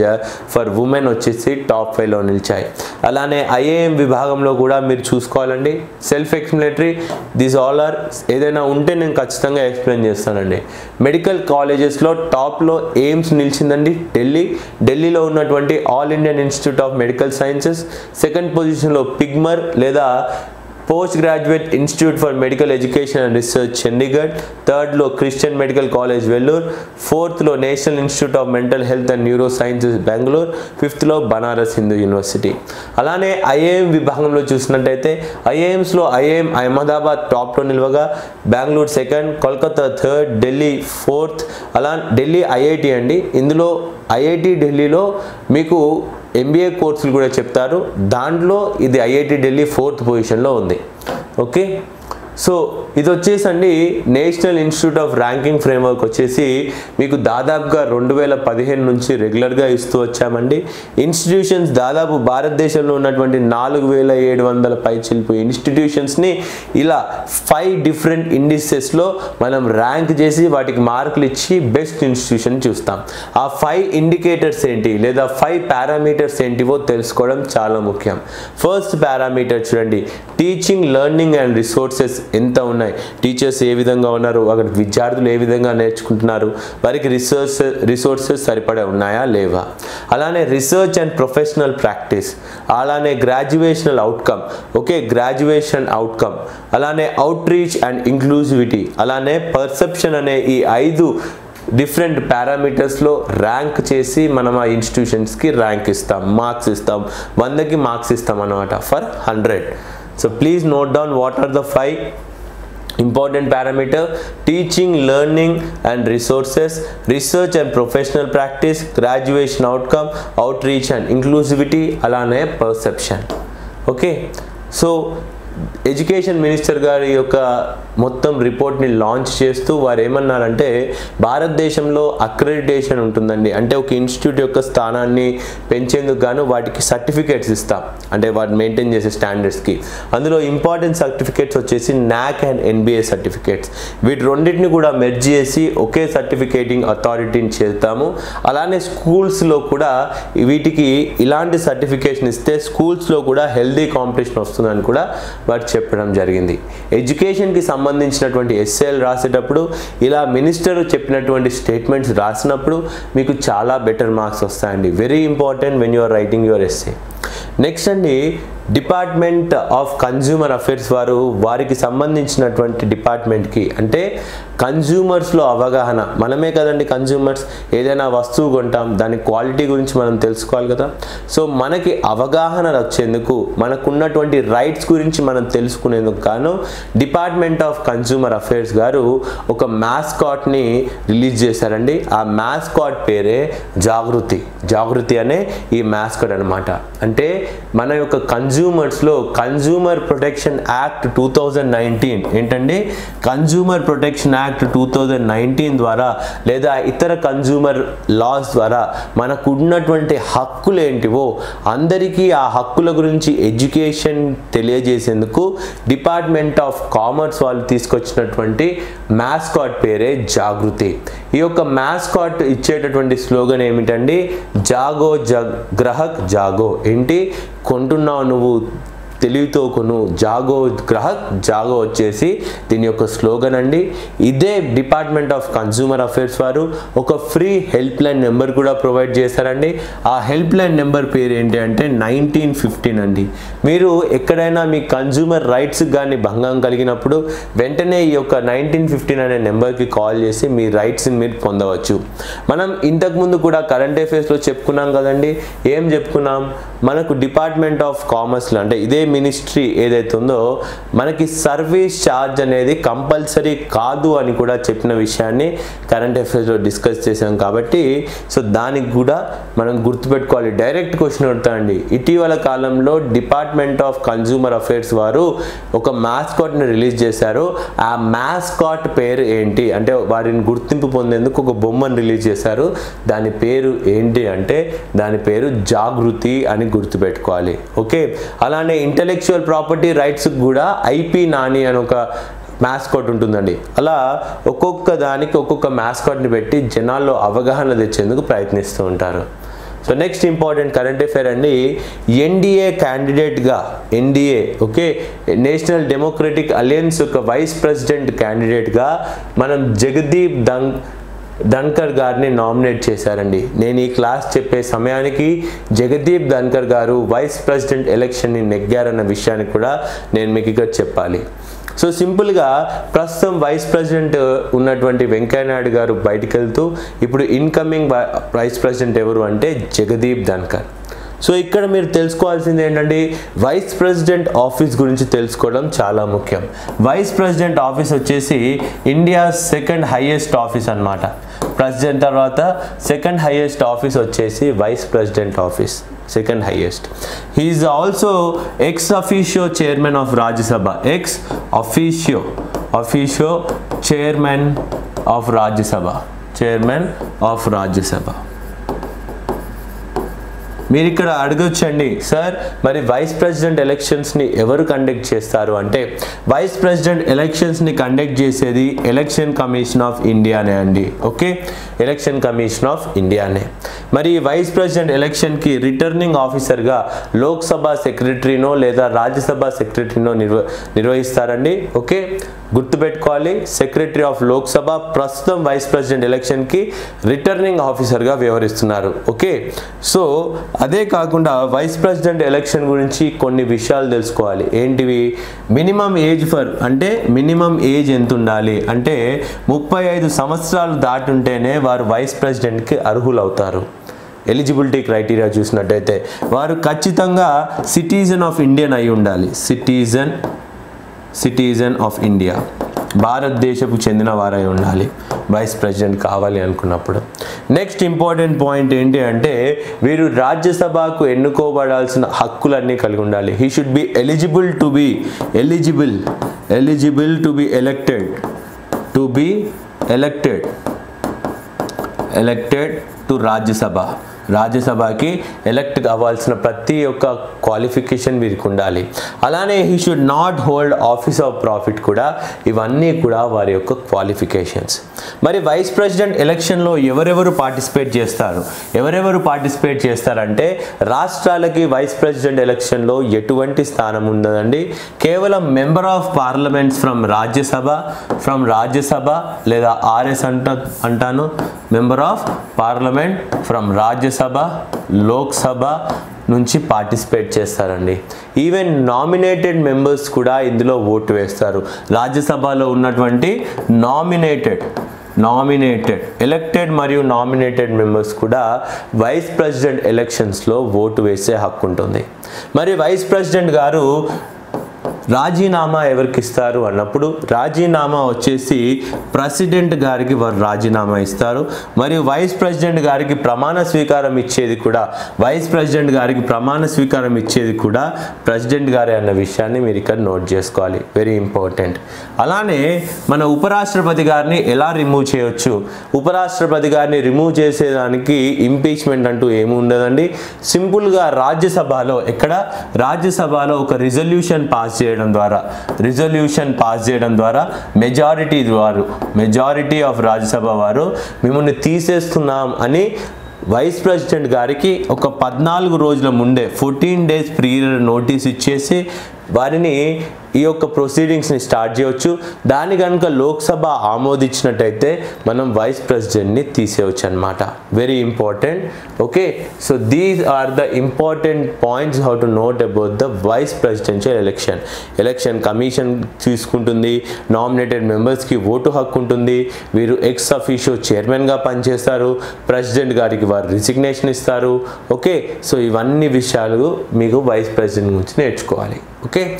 for women వచ్చేసి టాప్ 5లో నిలిచాయి. అలానే ఐఏఎం విభాగంలో కూడా మీరు చూసుకోవాలండి. Self explanatory, this all are ఏదైనా ఉంటే నేను ఖచ్చితంగా ఎక్స్ప్లెయిన్ చేస్తానండి. మెడికల్ కాలేజెస్లో టాప్లో ఎయిమ్స్ నిలిచిందండి ఢిల్లీ. ఢిల్లీలో ఉన్నటువంటి all Indian institute of medical sciences. Second పొజిషన్లో పిగ్మర్ లేదా post graduate institute for medical education and research Chandigarh. థర్డ్లో Christian medical college Vellore. ఫోర్త్లో national institute of mental health and neuro sciences Bengaluru. ఫిఫ్త్లో Banaras Hindu university. అలానే ఐఏఎం విభాగంలో చూసినట్టయితే ఐఏఎంస్లో ఐఏఎం అహ్మదాబాద్ టాప్లో నిలవగా, Bengaluru second, Kolkata third, Delhi fourth. అలా Delhi IIT అండి, ఇందులో IIT ఢిల్లీలో మీకు ఎంబీఏ కోర్సులు కూడా చెప్తారు. దాంట్లో ఇది ఐఐటి ఢిల్లీ 4th పొజిషన్లో ఉంది. ఓకే, సో ఇది వచ్చేసండి national institute of ranking framework వచ్చేసి మీకు దాదాపుగా 2015 నుంచి రెగ్యులర్గా ఇస్తూ వచ్చామండి. ఇన్స్టిట్యూషన్స్ దాదాపు భారతదేశంలో ఉన్నటువంటి 4700 పైచిల్పు ఇన్స్టిట్యూషన్స్ని ఇలా 5 డిఫరెంట్ ఇండిసెస్లో మనం ర్యాంక్ చేసి వాటికి మార్కులు ఇచ్చి బెస్ట్ ఇన్స్టిట్యూషన్ చూస్తాం. ఆ 5 ఇండికేటర్స్ ఏంటి లేదా 5 పారామీటర్స్ ఏంటివో తెలుసుకోవడం చాలా ముఖ్యం. ఫస్ట్ పారామీటర్ చూడండి, టీచింగ్, లెర్నింగ్ అండ్ రిసోర్సెస్ ఎంత ఉన్నాయి, టీచర్స్ ఏ విధంగా ఉన్నారు, అక్కడ విద్యార్థులు ఏ విధంగా నేర్చుకుంటున్నారు, వారికి రిసోర్సెస్ సరిపడే ఉన్నాయా లేవా, అలానే రీసెర్చ్ అండ్ ప్రొఫెషనల్ ప్రాక్టీస్, అలానే graduational outcome, okay graduation outcome, అలానే అవుట్ రీచ్ అండ్ ఇంక్లూజివిటీ, అలానే పర్సెప్షన్ అనే ఈ 5 డిఫరెంట్ పారామీటర్స్లో ర్యాంక్ చేసి మనం ఆ ఇన్స్టిట్యూషన్స్కి ర్యాంక్ ఇస్తాం, మార్క్స్ ఇస్తాం, 100కి మార్క్స్ ఇస్తాం అన్నమాట for 100. So please note down what are the 5 important parameter: teaching, learning and resources, research and professional practice, graduation outcome, outreach and inclusivity, alane perception. Okay, so education minister గారి యొక్క మొత్తం రిపోర్ట్ని launch చేస్తూ వారు ఏమన్నారంటే భారతదేశంలో అక్రెడిటేషన్ ఉంటుందండి. అంటే ఒక ఇన్స్టిట్యూట్ యొక్క స్థానాన్ని పెంచేందుకు గాను వాటికి సర్టిఫికేట్స్ ఇస్తాం, అంటే వాటిని మెయింటైన్ చేసే స్టాండర్డ్స్కి. అందులో ఇంపార్టెంట్ సర్టిఫికేట్స్ వచ్చేసి నాక్ అండ్ ఎన్బిఏ సర్టిఫికేట్స్. వీటి రెండింటిని కూడా మెర్జ్ చేసి ఒకే సర్టిఫికేటింగ్ అథారిటీని చేస్తాము. అలానే స్కూల్స్లో కూడా వీటికి ఇలాంటి సర్టిఫికేషన్ ఇస్తే స్కూల్స్లో కూడా హెల్దీ కాంపిటీషన్ వస్తుందని కూడా వారు చెప్పడం జరిగింది. ఎడ్యుకేషన్కి సంబంధించి సంబంధించినటువంటి ఎస్ఏలు రాసేటప్పుడు ఇలా మినిస్టర్ చెప్పినటువంటి స్టేట్మెంట్స్ రాసినప్పుడు మీకు చాలా బెటర్ మార్క్స్ వస్తాయండి. Very important when you are writing your essay. Next అండి, డిపార్ట్మెంట్ ఆఫ్ కన్జ్యూమర్ అఫేర్స్ వారు వారికి సంబంధించినటువంటి డిపార్ట్మెంట్కి అంటే కన్జ్యూమర్స్లో అవగాహన, మనమే కదండి కన్జ్యూమర్స్, ఏదైనా వస్తువు కొంటాం దాని క్వాలిటీ గురించి మనం తెలుసుకోవాలి కదా. సో మనకి అవగాహన వచ్చేందుకు మనకున్నటువంటి రైట్స్ గురించి మనం తెలుసుకునేందుకు గాను డిపార్ట్మెంట్ ఆఫ్ కన్జ్యూమర్ అఫేర్స్ గారు ఒక మ్యాస్కాట్ని రిలీజ్ చేశారండి. ఆ మ్యాస్కాట్ పేరే జాగృతి. జాగృతి అనే ఈ మ్యాస్కాట్ అనమాట. అంటే మన యొక్క కన్జ్యూమర్స్లో కన్జ్యూమర్ ప్రొటెక్షన్ యాక్ట్ 2019 ఏంటండి, కన్జ్యూమర్ ప్రొటెక్షన్ యాక్ట్ 2019 ద్వారా లేదా ఇతర కన్జ్యూమర్ లాస్ ద్వారా మనకు ఉన్నటువంటి హక్కులు ఏంటివో అందరికీ ఆ హక్కుల గురించి ఎడ్యుకేషన్ తెలియజేసేందుకు డిపార్ట్మెంట్ ఆఫ్ కామర్స్ వాళ్ళు తీసుకొచ్చినటువంటి మ్యాస్కాట్ పేరే జాగృతి. ఈ యొక్క మ్యాస్కాట్ ఇచ్చేటటువంటి స్లోగన్ ఏమిటండి, జాగో గ్రాహక్ జాగో. ఏంటి కొంటున్నావు నువ్వు తెలివితో కొను, జాగో గ్రాహక్ జాగో వచ్చేసి దీని యొక్క స్లోగన్ అండి. ఇదే డిపార్ట్మెంట్ ఆఫ్ కన్స్యూమర్ అఫేర్స్ వారు ఒక ఫ్రీ హెల్ప్ లైన్ నెంబర్ కూడా ప్రొవైడ్ చేశారండి. ఆ హెల్ప్ లైన్ నెంబర్ పేరు ఏంటి అంటే 1915 అండి. మీరు ఎక్కడైనా మీ కన్స్యూమర్ రైట్స్ కానీ భంగం కలిగినప్పుడు వెంటనే ఈ యొక్క 1915 అనే నెంబర్కి కాల్ చేసి మీ రైట్స్ని మీరు పొందవచ్చు. మనం ఇంతకుముందు కూడా కరెంట్ అఫేర్స్లో చెప్పుకున్నాం కదండి. ఏం చెప్పుకున్నాం, మనకు డిపార్ట్మెంట్ ఆఫ్ కామర్స్లో అంటే ఇదే మినిస్ట్రీ ఏదైతే ఉందో మనకి సర్వీస్ ఛార్జ్ అనేది కంపల్సరీ కాదు అని కూడా చెప్పిన విషయాన్ని కరెంట్ అఫైర్స్లో డిస్కస్ చేసాం కాబట్టి సో దానికి కూడా మనం గుర్తుపెట్టుకోవాలి. డైరెక్ట్ క్వశ్చన్ అడుగుతానండి, ఇటీవల కాలంలో డిపార్ట్మెంట్ ఆఫ్ కన్స్యూమర్ అఫైర్స్ వారు ఒక మ్యాస్కాట్ని రిలీజ్ చేశారు, ఆ మ్యాస్కాట్ పేరు ఏంటి అంటే వారిని గుర్తింపు పొందేందుకు ఒక బొమ్మను రిలీజ్ చేశారు, దాని పేరు ఏంటి అంటే దాని పేరు జాగృతి అని గుర్తుపెట్టుకోవాలి. ఓకే, అలానే ఇంటెలెక్చువల్ ప్రాపర్టీ రైట్స్ కూడా ఐపీ నాని అని ఒక మ్యాస్కాట్ ఉంటుందండి. అలా ఒక్కొక్క దానికి ఒక్కొక్క మ్యాస్కాట్ని పెట్టి జనాల్లో అవగాహన తెచ్చేందుకు ప్రయత్నిస్తూ ఉంటారు. So next important current affair అండి, ఎన్డీఏ క్యాండిడేట్గా NDA okay national democratic alliance యొక్క వైస్ ప్రెసిడెంట్ క్యాండిడేట్గా మనం జగదీప్ ధన్కర్ గారిని నామినేట్ చేశారండి. నేను ఈ క్లాస్ చెప్పే సమయానికి జగదీప్ ధన్కర్ గారు వైస్ ప్రెసిడెంట్ ఎలక్షన్ని నెగ్గారన్న విషయాన్ని కూడా నేను మీకు ఇక్కడ చెప్పాలి. సో సింపుల్గా ప్రస్తుతం వైస్ ప్రెసిడెంట్ ఉన్నటువంటి వెంకయ్యనాయుడు గారు బయటకు వెళ్తూ ఇప్పుడు ఇన్కమింగ్ వైస్ ప్రెసిడెంట్ ఎవరు అంటే జగదీప్ ధన్కర్. సో ఇక్కడ మీరు తెలుసుకోవాల్సింది ఏంటంటే వైస్ ప్రెసిడెంట్ ఆఫీస్ గురించి తెలుసుకోవడం చాలా ముఖ్యం. వైస్ ప్రెసిడెంట్ ఆఫీస్ వచ్చేసి ఇండియా సెకండ్ హైయెస్ట్ ఆఫీస్ అన్నమాట. ప్రెసిడెంట్ తర్వాత సెకండ్ హైయెస్ట్ ఆఫీస్ వచ్చేసి vice president office, second highest. He is also ex officio chairman of Rajya Sabha, ex officio officio chairman of Rajya Sabha, chairman of Rajya Sabha. మీరు ఇక్కడ అడగొచ్చండి, సార్ మరి vice president ఎలక్షన్స్ని ఎవరు కండక్ట్ చేస్తారు అంటే వైస్ ప్రెసిడెంట్ ఎలక్షన్స్ని కండక్ట్ చేసేది ఎలక్షన్ కమిషన్ ఆఫ్ ఇండియానే అండి. ఓకే, ఎలక్షన్ కమిషన్ ఆఫ్ ఇండియానే. మరి వైస్ ప్రెసిడెంట్ ఎలక్షన్కి రిటర్నింగ్ ఆఫీసర్గా లోక్సభ సెక్రటరీనో లేదా రాజ్యసభ సెక్రటరీనో నిర్వహిస్తారండి. ఓకే, గుర్తుపెట్టుకోవాలి, సెక్రటరీ ఆఫ్ లోక్సభ ప్రస్తుతం వైస్ ప్రెసిడెంట్ ఎలక్షన్కి రిటర్నింగ్ ఆఫీసర్గా వ్యవహరిస్తున్నారు. ఓకే, సో అదే కాకుండా వైస్ ప్రెసిడెంట్ ఎలక్షన్ గురించి కొన్ని విషయాలు తెలుసుకోవాలి. ఏంటివి, మినిమం ఏజ్ ఫర్ అంటే మినిమం ఏజ్ ఎంత ఉండాలి అంటే 35 సంవత్సరాలు దాటుంటేనే వారు వైస్ ప్రెసిడెంట్కి అర్హులు అవుతారు. ఎలిజిబిలిటీ క్రైటీరియా చూసినట్టయితే వారు ఖచ్చితంగా సిటిజన్ ఆఫ్ ఇండియన్ అయి ఉండాలి, సిటిజన్ ఆఫ్ ఇండియా, భారతదేశపు చెందిన వారై ఉండాలి వైస్ ప్రెసిడెంట్ కావాలి అనుకున్నప్పుడు. నెక్స్ట్ ఇంపార్టెంట్ పాయింట్ ఏంటి అంటే వీరు రాజ్యసభకు ఎన్నుకోబడాల్సిన హక్కులన్నీ కలిగి ఉండాలి. He should be eligible to be elected to Rajya Sabha. Rajya Sabha की ఎలక్ట్ అవ్వాల్సిన ప్రతి ఒక్క క్వాలిఫికేషన్ వీరికి ఉండాలి. అలానే he should not hold office of profit కూడా, ఇవన్నీ కూడా వారి యొక్క క్వాలిఫికేషన్స్. మరి వైస్ ప్రెసిడెంట్ ఎలక్షన్ లో ఎవరెవరు పార్టిసిపేట్ చేస్తారు? అంటే రాష్ట్రాలకి వైస్ ప్రెసిడెంట్ ఎలక్షన్ లో ఎటువంటి స్థానం ఉండదండి. కేవలం member of parliaments from Rajya Sabha లేదా ఆర్ఎస్ అంటాను, member of parliament from Rajya Sabha Lok Sabha నుంచి పార్టిసిపేట్ చేస్తారండి. ఈవెన్ నామినేటెడ్ మెంబర్స్ కూడా ఇందులో ఓటు వేస్తారు. రాజ్యసభలో ఉన్నటువంటి ఎలక్టెడ్ మరియు నామినేటెడ్ మెంబర్స్ కూడా వైస్ ప్రెసిడెంట్ ఎలక్షన్స్లో ఓటు వేసే హక్కు ఉంటుంది. మరి వైస్ ప్రెసిడెంట్ గారు రాజీనామా ఎవరికి ఇస్తారు అన్నప్పుడు, రాజీనామా వచ్చేసి ప్రెసిడెంట్ గారికి వారు రాజీనామా ఇస్తారు. మరియు వైస్ ప్రెసిడెంట్ గారికి ప్రమాణ స్వీకారం ఇచ్చేది కూడా ప్రెసిడెంట్ గారే అన్న విషయాన్ని మీరు ఇక్కడ నోట్ చేసుకోవాలి. Very important. అలానే మన ఉపరాష్ట్రపతి గారిని ఎలా రిమూవ్ చేయొచ్చు? ఉపరాష్ట్రపతి గారిని రిమూవ్ చేసేదానికి ఇంపీచ్మెంట్ అంటూ ఏమి ఉండదండి. సింపుల్గా రాజ్యసభలో ఒక రిజల్యూషన్ పాస్ చేయాలి ద్వారా మెజారిటీ ఆఫ్ రాజ్యసభ వారు మిమ్మల్ని తీసేస్తున్నాం అని వైస్ ప్రెసిడెంట్ గారికి ఒక 14 రోజుల ముందే 14 days ప్రీయర్ నోటీస్ ఇచ్చేసి వారిని ఈ యొక్క ప్రొసీడింగ్స్ని స్టార్ట్ చేయవచ్చు. దాని కనుక లోక్సభ ఆమోదించినట్టయితే మనం వైస్ ప్రెసిడెంట్ని తీసేయవచ్చు అనమాట. Very important. Okay, so these are the important points how to note about the vice presidential election. Election commission తీసుకుంటుంది, నామినేటెడ్ మెంబర్స్కి ఓటు హక్కు ఉంటుంది, వీరు ఎక్స్ అఫీషియో చైర్మన్గా పనిచేస్తారు, ప్రెసిడెంట్ గారికి వారు రిజిగ్నేషన్ ఇస్తారు. ఓకే, సో ఇవన్నీ విషయాలు మీకు వైస్ ప్రెసిడెంట్ గురించి నేర్చుకోవాలి. ఓకే.